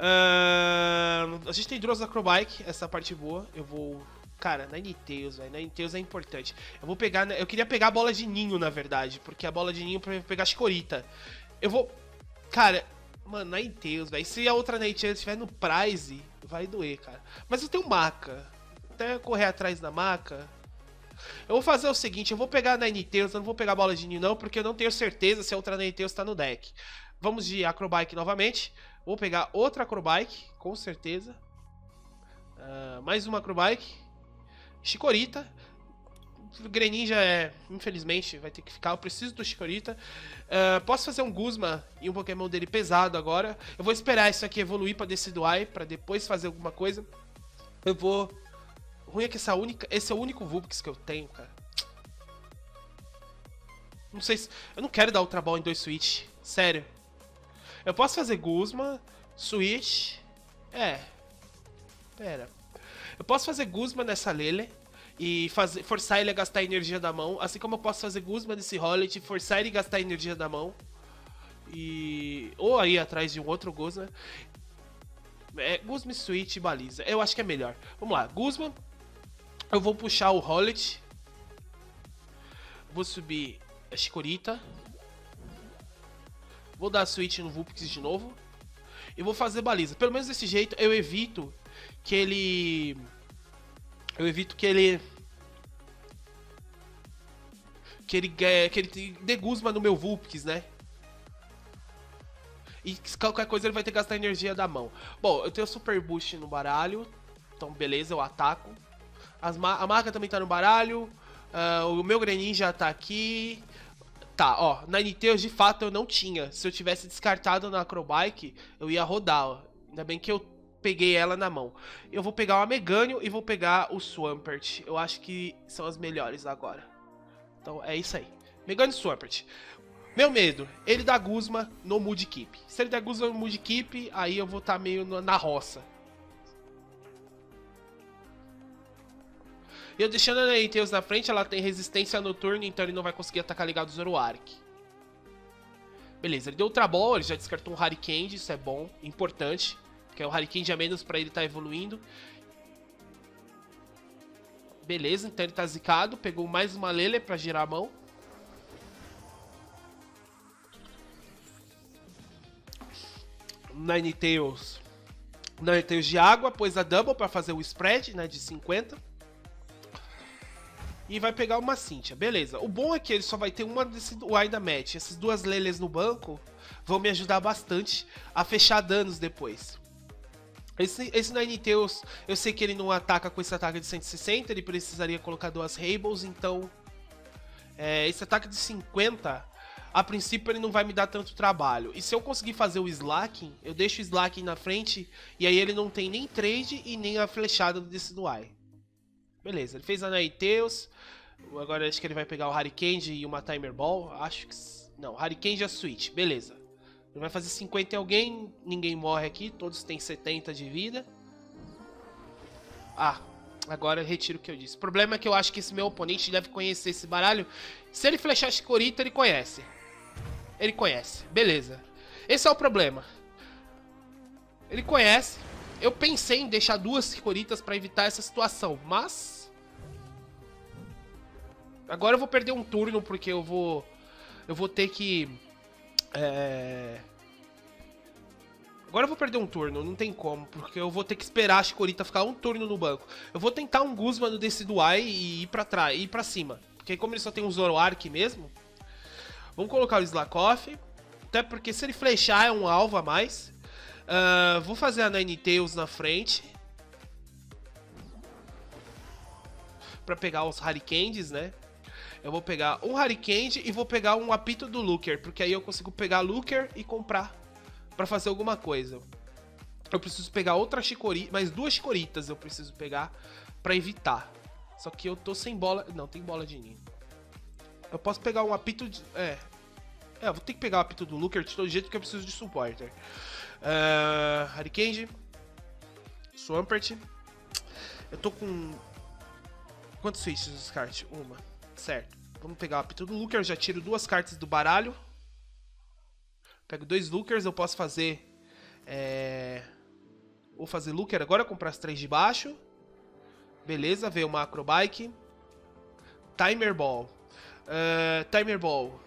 Uh, a gente tem duas Acrobike, essa parte boa. Eu vou... Cara, Ninetales, velho. Ninetales é importante. Eu vou pegar... Eu queria pegar a bola de ninho, na verdade. Porque a bola de ninho pra pegar a Chikorita. Eu vou... Cara... Mano, Ninetales, velho. Se a outra Ninetales estiver no prize, vai doer, cara. Mas eu tenho maca. Até correr atrás da maca... Eu vou fazer o seguinte, eu vou pegar a Ninetales, eu não vou pegar a bola de ninho não, porque eu não tenho certeza se a outra Ninetales tá no deck. Vamos de Acrobike novamente. Vou pegar outra Acrobike, com certeza. Uh, mais uma Acrobike. Chikorita. Greninja, é, infelizmente, vai ter que ficar. Eu preciso do Chikorita. Uh, posso fazer um Guzma e um Pokémon dele pesado agora. Eu vou esperar isso aqui evoluir pra Decidueye, pra depois fazer alguma coisa. Eu vou... O ruim é que essa única, esse é o único Vulpix que eu tenho, cara. Não sei se... Eu não quero dar Ultra Ball em dois Switch. Sério. Eu posso fazer Guzma, Switch... É... Pera... Eu posso fazer Guzma nessa Lele e fazer, forçar ele a gastar a energia da mão. Assim como eu posso fazer Guzma nesse Holet e forçar ele a gastar a energia da mão. E... Ou aí atrás de um outro Guzma. É, Guzma, Switch e baliza. Eu acho que é melhor. Vamos lá, Guzma... Eu vou puxar o Holet. Vou subir a Chikorita. Vou dar a Switch no Vulpix de novo. E vou fazer baliza. Pelo menos desse jeito eu evito que ele... Eu evito que ele... Que ele, que ele dê Guzma no meu Vulpix, né? E qualquer coisa ele vai ter que gastar energia da mão. Bom, eu tenho Super Boost no baralho. Então beleza, eu ataco. As ma a marca também tá no baralho. Uh, o meu Greninja tá aqui. Tá, ó. Ninetales de fato eu não tinha. Se eu tivesse descartado na Acrobike, eu ia rodar, ó. Ainda bem que eu peguei ela na mão. Eu vou pegar o Meganium e vou pegar o Swampert. Eu acho que são as melhores agora. Então é isso aí. Meganium Swampert. Meu medo, ele dá Guzma no Mudkip. Se ele der Guzma no Mudkip, aí eu vou estar tá meio na roça. E eu deixando a Ninetales na frente, ela tem resistência noturna, então ele não vai conseguir atacar ligado o Zoroark. Beleza, ele deu Ultra Ball, ele já descartou um Harikand, isso é bom, importante. Porque o Harikand é menos pra ele tá evoluindo. Beleza, então ele tá zicado, pegou mais uma Lele pra girar a mão. Ninetales. Ninetales de água, pôs a Double pra fazer o spread, né, de cinquenta. E vai pegar uma Cynthia, beleza. O bom é que ele só vai ter uma Decidueye da match. Essas duas Leles no banco vão me ajudar bastante a fechar danos depois. Esse, esse Ninetales, eu sei que ele não ataca com esse ataque de cento e sessenta, ele precisaria colocar duas Rables, então... É, esse ataque de cinquenta, a princípio ele não vai me dar tanto trabalho. E se eu conseguir fazer o Slaking, eu deixo o Slaking na frente, e aí ele não tem nem trade e nem a flechada do Decidueye. Beleza, ele fez a Ninetales, agora acho que ele vai pegar o Harikand e uma Timer Ball, acho que... Não, Harikand e a Switch, beleza. Ele vai fazer cinquenta em alguém, ninguém morre aqui, todos têm setenta de vida. Ah, agora eu retiro o que eu disse. O problema é que eu acho que esse meu oponente deve conhecer esse baralho. Se ele flechar Chikorita, ele conhece. Ele conhece, beleza. Esse é o problema. Ele conhece... Eu pensei em deixar duas Chikoritas pra evitar essa situação, mas... Agora eu vou perder um turno, porque eu vou... Eu vou ter que... É... Agora eu vou perder um turno, não tem como, porque eu vou ter que esperar a Chikorita ficar um turno no banco. Eu vou tentar um Guzma no Decidueye e ir pra trás, ir pra cima. Porque como ele só tem um Zoroark mesmo... Vamos colocar o Slakoth, até porque se ele flechar é um alvo a mais... Uh, vou fazer a Ninetales na frente pra pegar os Haricands, né? Eu vou pegar um Harikand e vou pegar um apito do Looker, porque aí eu consigo pegar Looker e comprar pra fazer alguma coisa. Eu preciso pegar outra Chikorita, mais duas Chikoritas eu preciso pegar pra evitar. Só que eu tô sem bola... Não, tem bola de ninho. Eu posso pegar um apito de... É... É, eu vou ter que pegar o apito do Looker de todo jeito, porque eu preciso de supporter. Uh, Harikand, Swampert. Eu tô com... Quantos switches no descarte? Uma. Certo. Vamos pegar o apito do Looker, eu já tiro duas cartas do baralho. Pego dois Lookers, eu posso fazer... É... Vou fazer Looker agora, comprar as três de baixo. Beleza, veio uma Acrobike. Timer Ball. Uh, Timer Ball.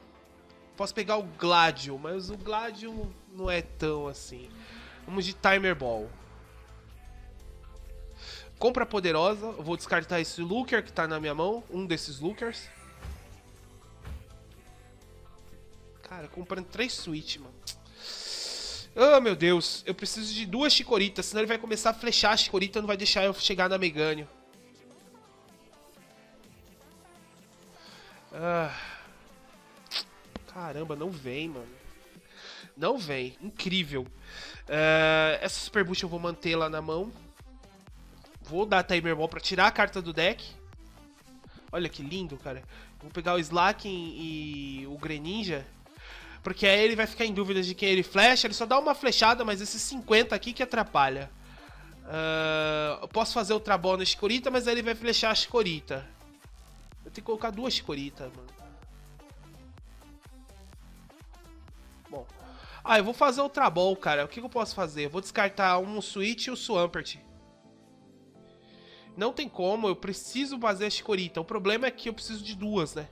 Posso pegar o Gladio, mas o Gladio não é tão assim. Vamos de Timer Ball. Compra poderosa. Eu vou descartar esse Looker que tá na minha mão. Um desses Lookers. Cara, comprando três Switch, mano. Ah, oh, meu Deus. Eu preciso de duas Chikoritas, senão ele vai começar a flechar a Chikorita e não vai deixar eu chegar na Meganium. Ah... Caramba, não vem, mano. Não vem. Incrível. Uh, essa Super Boost eu vou manter lá na mão. Vou dar a Timer Ball pra tirar a carta do deck. Olha que lindo, cara. Vou pegar o Slaking e o Greninja. Porque aí ele vai ficar em dúvida de quem ele flecha. Ele só dá uma flechada, mas esses cinquenta aqui que atrapalha. Uh, eu posso fazer Ultra Ball na Chikorita, mas aí ele vai flechar a Chikorita. Eu tenho que colocar duas Chikoritas, mano. Bom, ah, eu vou fazer Ultra Ball, cara. O que eu posso fazer? Eu vou descartar um Switch e o Swampert. Não tem como, eu preciso fazer a Chikorita. O problema é que eu preciso de duas, né?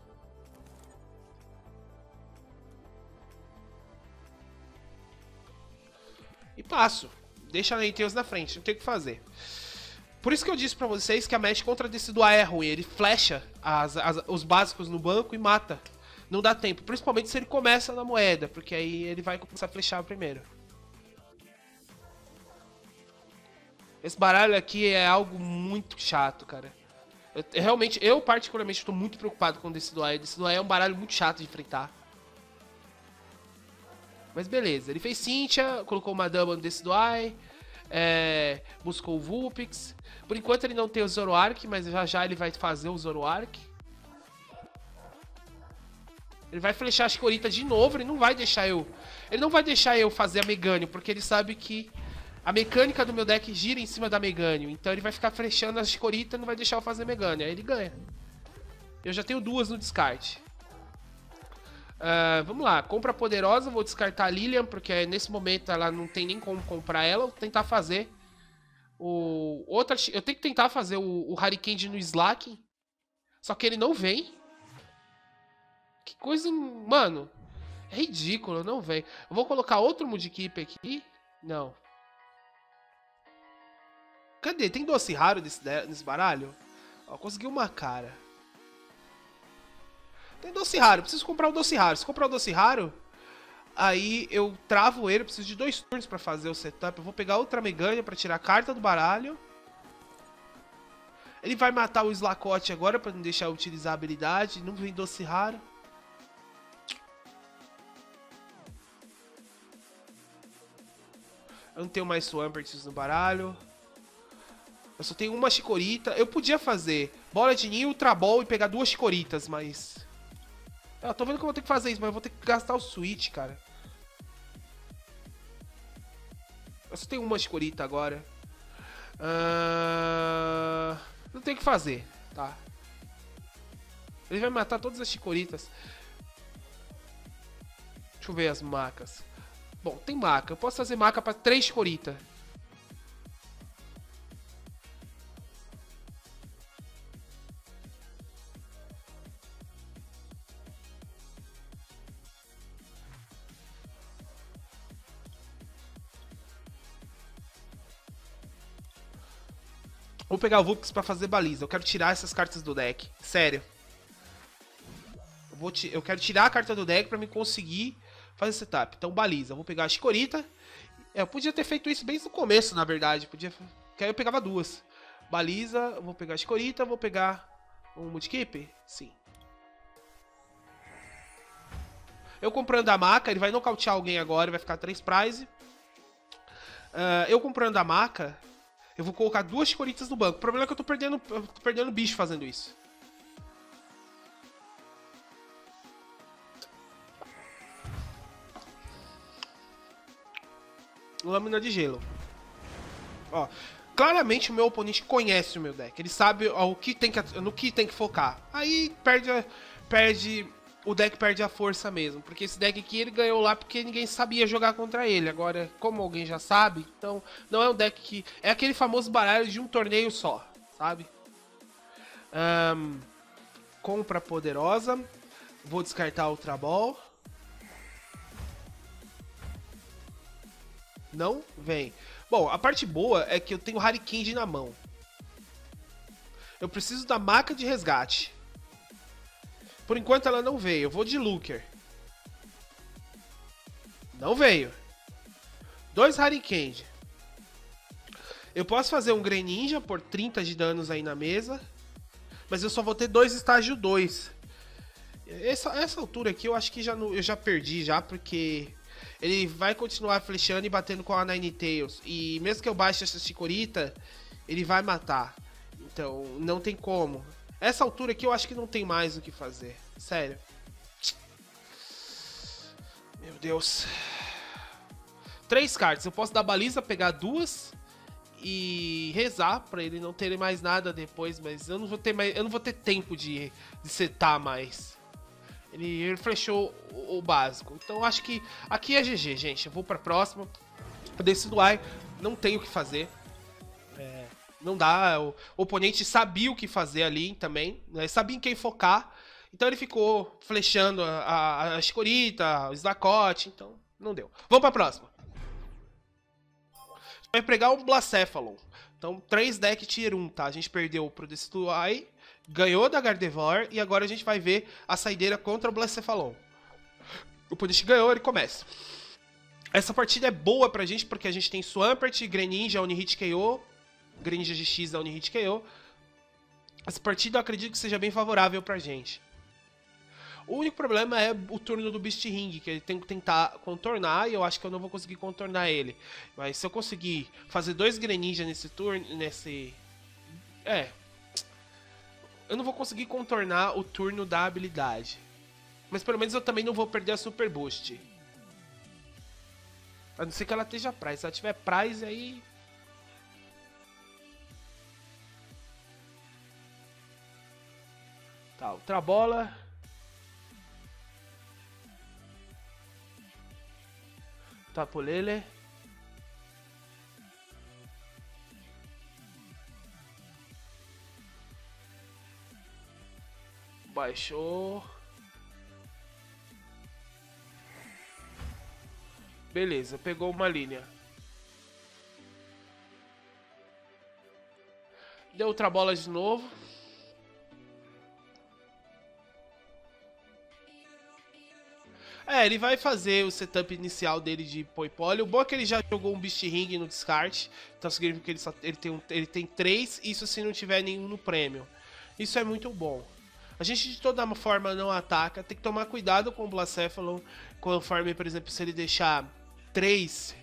E passo. Deixa a Ninetales na frente, não tem o que fazer. Por isso que eu disse pra vocês que a match contra a Decidueye é ruim. Ele flecha as, as, os básicos no banco e mata. Não dá tempo, principalmente se ele começa na moeda, porque aí ele vai começar a flechar primeiro. Esse baralho aqui é algo muito chato, cara. Eu, realmente, eu particularmente estou muito preocupado com o Decidueye. O Decidueye é um baralho muito chato de enfrentar. Mas beleza, ele fez Cynthia, colocou uma Dama no Decidueye, é, buscou o Vulpix. Por enquanto ele não tem o Zoroark, mas já já ele vai fazer o Zoroark. Ele vai flechar a Chikorita de novo, ele não vai deixar eu... Ele não vai deixar eu fazer a Meganium, porque ele sabe que a mecânica do meu deck gira em cima da Meganium. Então ele vai ficar flechando a Chikorita e não vai deixar eu fazer Meganium. Aí ele ganha. Eu já tenho duas no descarte. Uh, vamos lá, compra poderosa, vou descartar a Lilian, porque nesse momento ela não tem nem como comprar ela. Vou tentar fazer o... Outra... Eu tenho que tentar fazer o, o Harikand no Slaking. Só que ele não vem. Que coisa... Mano, é ridículo, não vem. Eu vou colocar outro Mudkip aqui. Não. Cadê? Tem doce raro desse, nesse baralho? Ó, consegui uma cara. Tem doce raro, preciso comprar um doce raro. Se comprar um doce raro, aí eu travo ele, eu preciso de dois turnos pra fazer o setup. Eu vou pegar outra Meganium pra tirar a carta do baralho. Ele vai matar o Slakoth agora pra não deixar eu utilizar a habilidade. Não vem doce raro. Eu não tenho mais Swampert no baralho. Eu só tenho uma Chikorita. Eu podia fazer bola de ninho, Ultra Ball e pegar duas Chikoritas, mas... Eu tô vendo que eu vou ter que fazer isso, mas eu vou ter que gastar o Switch, cara. Eu só tenho uma Chikorita agora. Uh... Não tem o que fazer, tá? Ele vai matar todas as Chikoritas. Deixa eu ver as macas. Bom, tem maca. Eu posso fazer maca pra três Chikoritas. Vou pegar o Vulpix pra fazer baliza. Eu quero tirar essas cartas do deck. Sério. Eu, vou eu quero tirar a carta do deck pra me conseguir fazer setup. Então, baliza. Eu vou pegar a Chikorita. É, eu podia ter feito isso bem no começo, na verdade. Podia... Porque aí eu pegava duas. Baliza. Eu vou pegar a Chikorita. Vou pegar um Mudkip. Sim. Eu comprando a maca. Ele vai nocautear alguém agora. Vai ficar três prize. Uh, eu comprando a maca... Eu vou colocar duas Chikoritas no banco. O problema é que eu tô perdendo, eu tô perdendo bicho fazendo isso. Lâmina de gelo. Ó, claramente o meu oponente conhece o meu deck. Ele sabe ó, o que tem que, no que tem que focar. Aí perde, a, perde, o deck perde a força mesmo. Porque esse deck aqui ele ganhou lá porque ninguém sabia jogar contra ele. Agora, como alguém já sabe, então não é um deck que... É aquele famoso baralho de um torneio só, sabe? Um, compra poderosa. Vou descartar a Ultra Ball. Não vem. Bom, a parte boa é que eu tenho o Harikand na mão. Eu preciso da maca de resgate. Por enquanto ela não veio. Eu vou de Looker. Não veio. Dois Harikand. Eu posso fazer um Greninja por trinta de danos aí na mesa. Mas eu só vou ter dois estágio dois. Essa, essa altura aqui eu acho que já não, eu já perdi já. Porque ele vai continuar flechando e batendo com a Ninetales. E mesmo que eu baixe essa Chikorita, ele vai matar. Então não tem como. Essa altura aqui eu acho que não tem mais o que fazer. Sério. Meu Deus. Três cartas. Eu posso dar baliza, pegar duas e rezar pra ele não ter mais nada depois. Mas eu não vou ter, mais, eu não vou ter tempo de, de setar mais. Ele, ele flechou o, o básico. Então eu acho que aqui é G G, gente. Eu vou pra próxima. Decidueye. Não tem o que fazer. É... Não dá, o oponente sabia o que fazer ali também, né? Sabia em quem focar, então ele ficou flechando a, a Chikorita, o Slakoth, então não deu. Vamos pra próxima. Vai pegar um Blacephalon, então três decks tier um, tá? A gente perdeu pro Decidueye, ganhou da Gardevoir e agora a gente vai ver a saideira contra o Blacephalon. O oponente ganhou, ele começa. Essa partida é boa pra gente porque a gente tem Swampert, Greninja, Unihit K O... Greninja G X da Unihit K O. Essa partida eu acredito que seja bem favorável pra gente. O único problema é o turno do Beast Ring, que ele tem que tentar contornar, e eu acho que eu não vou conseguir contornar ele. Mas se eu conseguir fazer dois Greninja nesse turno, nesse... É. Eu não vou conseguir contornar o turno da habilidade. Mas pelo menos eu também não vou perder a Super Boost. A não ser que ela esteja prize. Se ela tiver prize, aí... Tá, outra bola. Tapolele. Baixou. Beleza, pegou uma linha. Deu outra bola de novo. É, ele vai fazer o setup inicial dele de Poipole. O bom é que ele já jogou um Beast Ring no descarte. Então significa que ele, só, ele, tem um, ele tem três, isso se não tiver nenhum no prêmio. Isso é muito bom. A gente de toda forma não ataca. Tem que tomar cuidado com o Blacephalon. Conforme, por exemplo, se ele deixar três...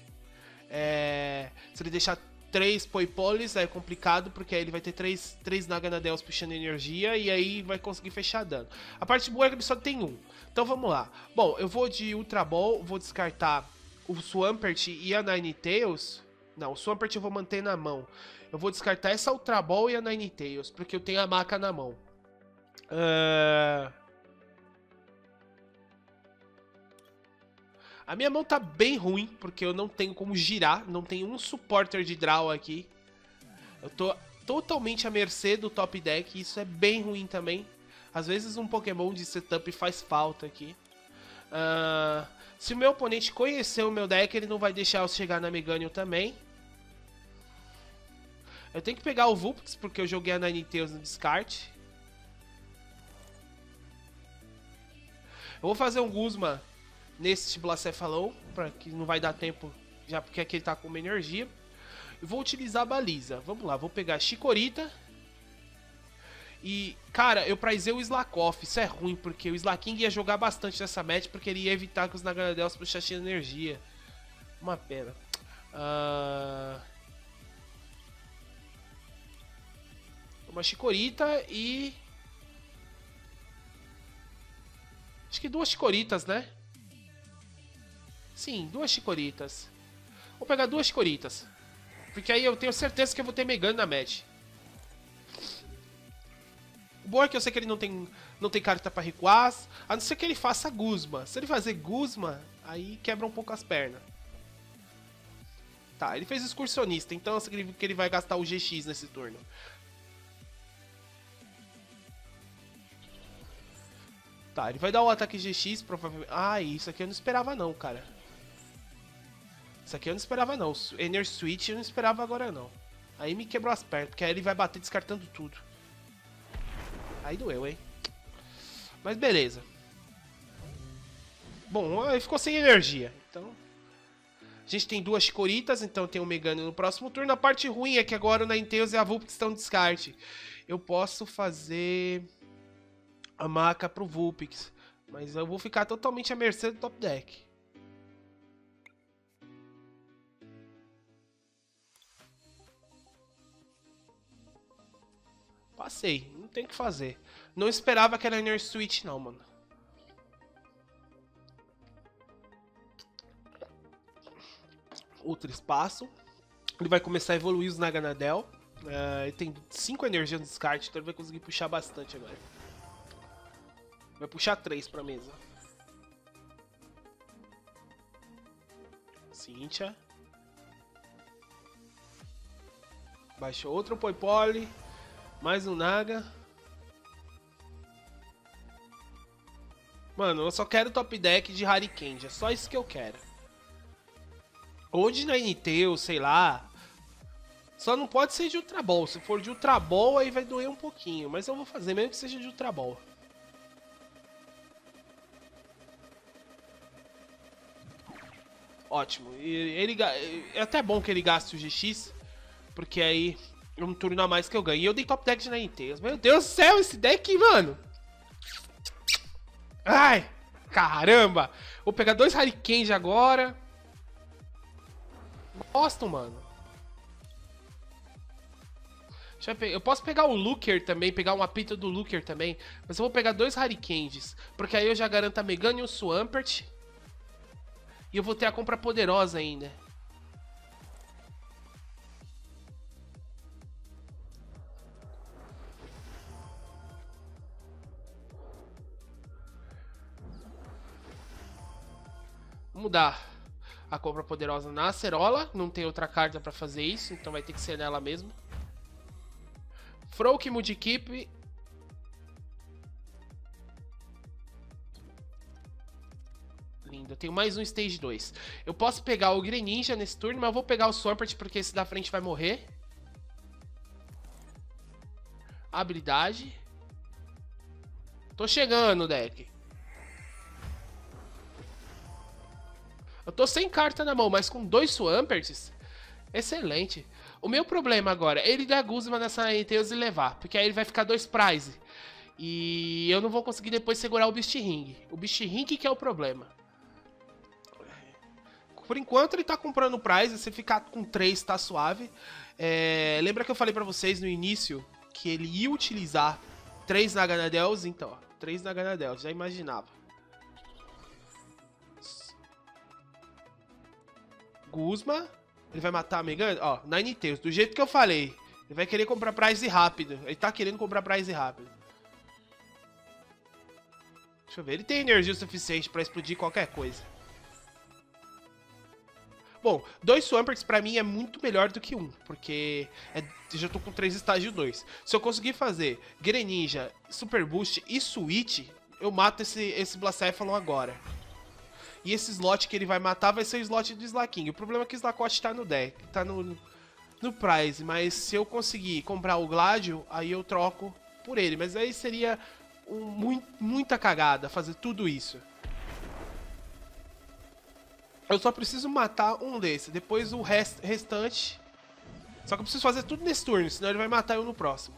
É, se ele deixar três Poipoles, é complicado, porque aí ele vai ter três, três Naganadels puxando energia e aí vai conseguir fechar dano. A parte boa é que ele só tem um. Então vamos lá. Bom, eu vou de Ultra Ball, vou descartar o Swampert e a Ninetales. Não, o Swampert eu vou manter na mão. Eu vou descartar essa Ultra Ball e a Ninetales, porque eu tenho a maca na mão. Uh... A minha mão tá bem ruim, porque eu não tenho como girar, não tenho um supporter de draw aqui. Eu tô totalmente à mercê do top deck, isso é bem ruim também. Às vezes um Pokémon de setup faz falta aqui. Uh... Se o meu oponente conhecer o meu deck, ele não vai deixar eu chegar na Meganium também. Eu tenho que pegar o Vulpix, porque eu joguei a Ninetales no descarte. Eu vou fazer um Guzma nesse Blacephalon, para que não vai dar tempo, já porque aqui ele tá com uma energia. Eu vou utilizar a baliza. Vamos lá, vou pegar a Chikorita. E, cara, eu prizei o Slakoth. Isso é ruim, porque o Slaking ia jogar bastante nessa match, porque ele ia evitar que os Naganadels puxassem energia. Uma pena. Uh... Uma Chikorita e... Acho que duas Chikoritas, né? Sim, duas Chikoritas. Vou pegar duas Chikoritas, porque aí eu tenho certeza que eu vou ter Meganium na match. O bom é que eu sei que ele não tem, não tem carta pra recuar, a não ser que ele faça Guzma. Se ele fazer Guzma, aí quebra um pouco as pernas. Tá, ele fez Excursionista, então significa que ele vai gastar o G X nesse turno. Tá, ele vai dar um ataque G X, provavelmente... Ah, isso aqui eu não esperava não, cara. Isso aqui eu não esperava não. Energy Switch eu não esperava agora não. Aí me quebrou as pernas, porque aí ele vai bater descartando tudo. Aí doeu, hein? Mas beleza. Bom, ele ficou sem energia, então... A gente tem duas Chikoritas, então tem um Meganium no próximo turno. A parte ruim é que agora o Ninetales e a Vulpix estão no descarte. Eu posso fazer... a maca pro Vulpix, mas eu vou ficar totalmente à mercê do top deck. Passei, não tem o que fazer. Não esperava que era Inner Switch não, mano. Outro espaço. Ele vai começar a evoluir os Naganadel. Uh, ele tem cinco energias no descarte, então ele vai conseguir puxar bastante agora. Vai puxar três pra mesa. Cynthia. Baixou outro Poipole. Mais um Naga. Mano, eu só quero top deck de Rare Candy. É só isso que eu quero. Ou de Ninetales, sei lá. Só não pode ser de Ultra Ball. Se for de Ultra Ball, aí vai doer um pouquinho. Mas eu vou fazer mesmo que seja de Ultra Ball. Ótimo, ele, ele, é até bom que ele gaste o G X, porque aí é um turno a mais que eu ganho. E eu dei top deck de Ninetales. Meu Deus do céu, esse deck, mano! Ai, caramba! Vou pegar dois Rare Candy agora. Gosto, mano. Deixa eu ver. Eu posso pegar o Looker também, pegar um apito do Looker também. Mas eu vou pegar dois Raricandies, porque aí eu já garanto a Meganium e o Swampert. E eu vou ter a compra poderosa ainda. Vou mudar a compra poderosa na Acerola. Não tem outra carta pra fazer isso, então vai ter que ser nela mesmo. Froakie, Mudkip. Lindo, eu tenho mais um Stage dois. Eu posso pegar o Greninja nesse turno, mas eu vou pegar o Swampert porque esse da frente vai morrer. Habilidade. Tô chegando, deck. Eu tô sem carta na mão, mas com dois Swamperts, excelente. O meu problema agora é ele dar Guzma nessa Ninetales e levar, porque aí ele vai ficar dois prize. E eu não vou conseguir depois segurar o Beast Ring. O Beast Ring que é o problema. Por enquanto ele tá comprando prize, se ficar com três tá suave. É, lembra que eu falei pra vocês no início que ele ia utilizar três Naganadels? Então, ó, três Naganadels, já imaginava. Guzma, ele vai matar a Megan, ó, Ninetales, do jeito que eu falei. Ele vai querer comprar prize rápido, ele tá querendo comprar prize rápido. Deixa eu ver, ele tem energia suficiente pra explodir qualquer coisa. Bom, dois Swamperts pra mim é muito melhor do que um, porque é, já tô com três estágio dois. Se eu conseguir fazer Greninja, Super Boost e Switch, eu mato esse, esse Blacephalon agora. E esse slot que ele vai matar vai ser o slot do Slaking. O problema é que o Slakoth tá no deck, tá no, no prize, mas se eu conseguir comprar o Gladio, aí eu troco por ele. Mas aí seria um, muito, muita cagada fazer tudo isso. Eu só preciso matar um desses, depois o rest, restante. Só que eu preciso fazer tudo nesse turno, senão ele vai matar eu no próximo.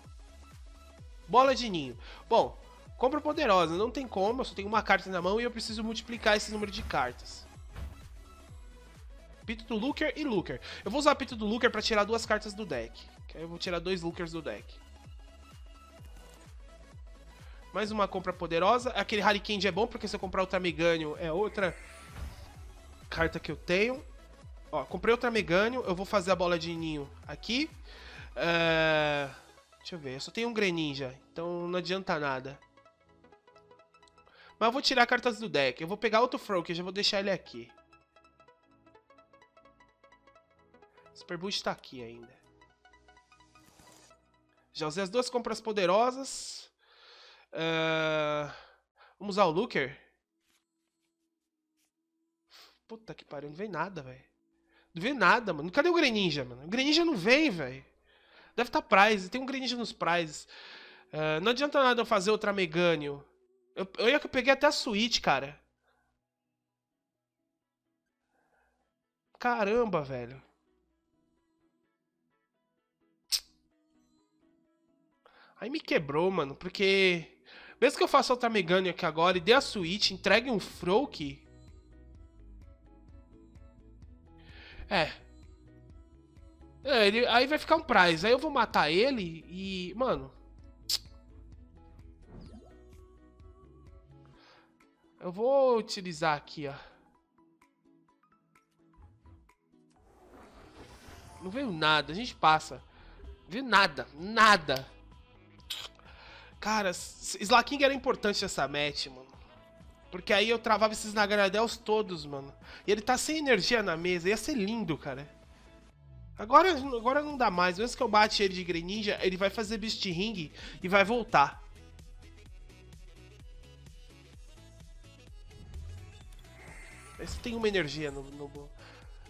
Bola de ninho. Bom, compra poderosa, não tem como, eu só tenho uma carta na mão e eu preciso multiplicar esse número de cartas. Pito do Looker e Looker. Eu vou usar Pito do Looker pra tirar duas cartas do deck. Que aí eu vou tirar dois Lookers do deck. Mais uma compra poderosa. Aquele Hurricane é bom, porque se eu comprar outra Meganium é outra carta que eu tenho. Ó, comprei outra Meganium, eu vou fazer a bola de ninho aqui. Uh, deixa eu ver, eu só tenho um Greninja, então não adianta nada. Mas eu vou tirar cartas do deck. Eu vou pegar outro Froakie, eu já vou deixar ele aqui. Super Boost tá aqui ainda. Já usei as duas compras poderosas. Uh, vamos usar o Looker? Puta que pariu, não vem nada, velho. Não vem nada, mano. Cadê o Greninja, mano? O Greninja não vem, velho. Deve tá prize. Tem um Greninja nos prizes. Uh, não adianta nada eu fazer outra Meganium. Eu, eu, eu peguei até a Switch, cara. Caramba, velho. Aí me quebrou, mano, porque mesmo que eu faça outra Meganium aqui agora e dê a Switch, entregue um Froakie. É. é ele, aí vai ficar um prize. Aí eu vou matar ele e... Mano... Eu vou utilizar aqui, ó. Não veio nada, a gente passa. Não veio nada, nada. Cara, Slaking era importante essa match, mano. Porque aí eu travava esses Naganadels todos, mano. E ele tá sem energia na mesa, ia ser lindo, cara. Agora, agora não dá mais, mesmo que eu bate ele de Greninja, ele vai fazer Beast Ring e vai voltar. Esse tem uma energia no, no,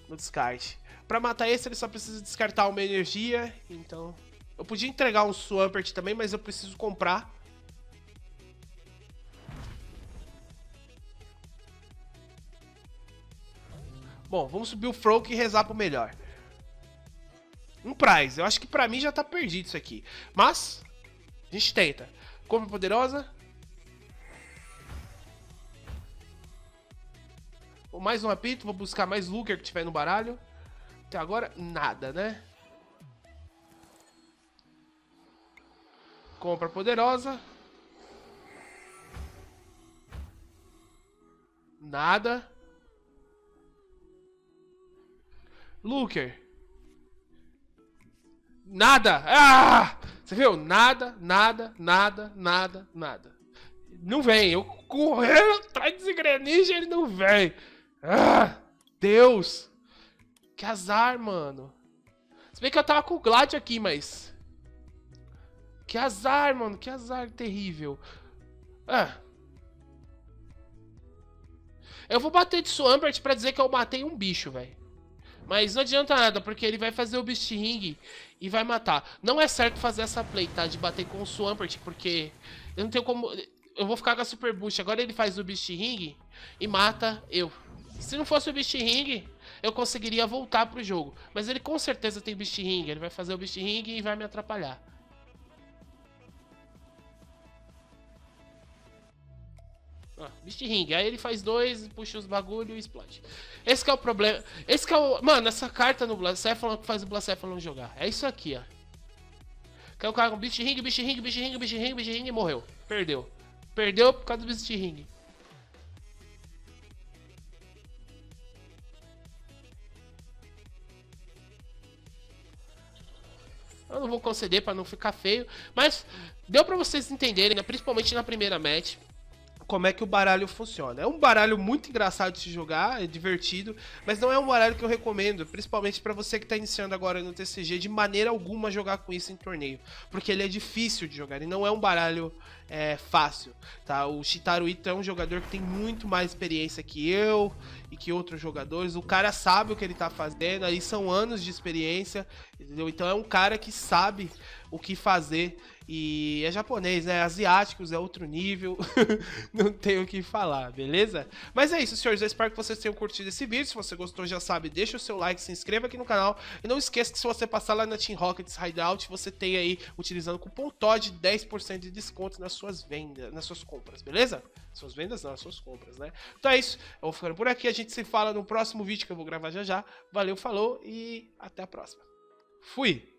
no descarte. Pra matar esse, ele só precisa descartar uma energia. Então, eu podia entregar um Swampert também, mas eu preciso comprar. Bom, vamos subir o Froakie e rezar pro melhor. Um prize. Eu acho que pra mim já tá perdido isso aqui. Mas, a gente tenta. Compra poderosa. Mais um apito, vou buscar mais Looker que tiver no baralho. Até agora, nada, né? Compra poderosa. Nada. Looker. Nada. Ah! Você viu? Nada, nada, nada, nada, nada. Não vem. Eu correndo atrás desse Greninja, ele não vem. Ah! Deus. Que azar, mano. Se bem que eu tava com o Gladio aqui, mas... Que azar, mano. Que azar terrível. Ah... Eu vou bater de Swampert pra dizer que eu matei um bicho, velho. Mas não adianta nada, porque ele vai fazer o Beast Ring e vai matar. Não é certo fazer essa play, tá? De bater com o Swampert, porque eu não tenho como... Eu vou ficar com a Super Boost. Agora ele faz o Beast Ring e mata eu. Se não fosse o Beast Ring, eu conseguiria voltar pro jogo. Mas ele com certeza tem Beast Ring. Ele vai fazer o Beast Ring e vai me atrapalhar. Ah, Beast Ring. Aí ele faz dois, puxa os bagulho e explode. Esse que é o problema. Esse que é o... Mano, essa carta no Blacephalon que faz o Blacephalon jogar. É isso aqui, ó. Que é o cara com Beast Ring, Beast Ring, Beast Ring, Beast Ring, Beast Ring e morreu. Perdeu. Perdeu por causa do Beast Ring. Eu não vou conceder pra não ficar feio. Mas deu pra vocês entenderem, né? Principalmente na primeira match, como é que o baralho funciona. É um baralho muito engraçado de se jogar, é divertido, mas não é um baralho que eu recomendo, principalmente para você que está iniciando agora no T C G, de maneira alguma jogar com isso em torneio, porque ele é difícil de jogar, e não é um baralho é, fácil, tá? O Shitaru Ito é um jogador que tem muito mais experiência que eu e que outros jogadores, o cara sabe o que ele tá fazendo, aí são anos de experiência, entendeu? Então é um cara que sabe o que fazer. E é japonês, né? Asiáticos é outro nível. Não tenho o que falar, beleza? Mas é isso, senhores. Eu espero que vocês tenham curtido esse vídeo. Se você gostou, já sabe, deixa o seu like, se inscreva aqui no canal. E não esqueça que se você passar lá na Team Rocket's Hideout, você tem aí, utilizando o cupom T O D, dez por cento de desconto nas suas vendas, nas suas compras, beleza? Suas vendas não, as suas compras, né? Então é isso. Eu vou ficando por aqui. A gente se fala no próximo vídeo que eu vou gravar já já. Valeu, falou e até a próxima. Fui!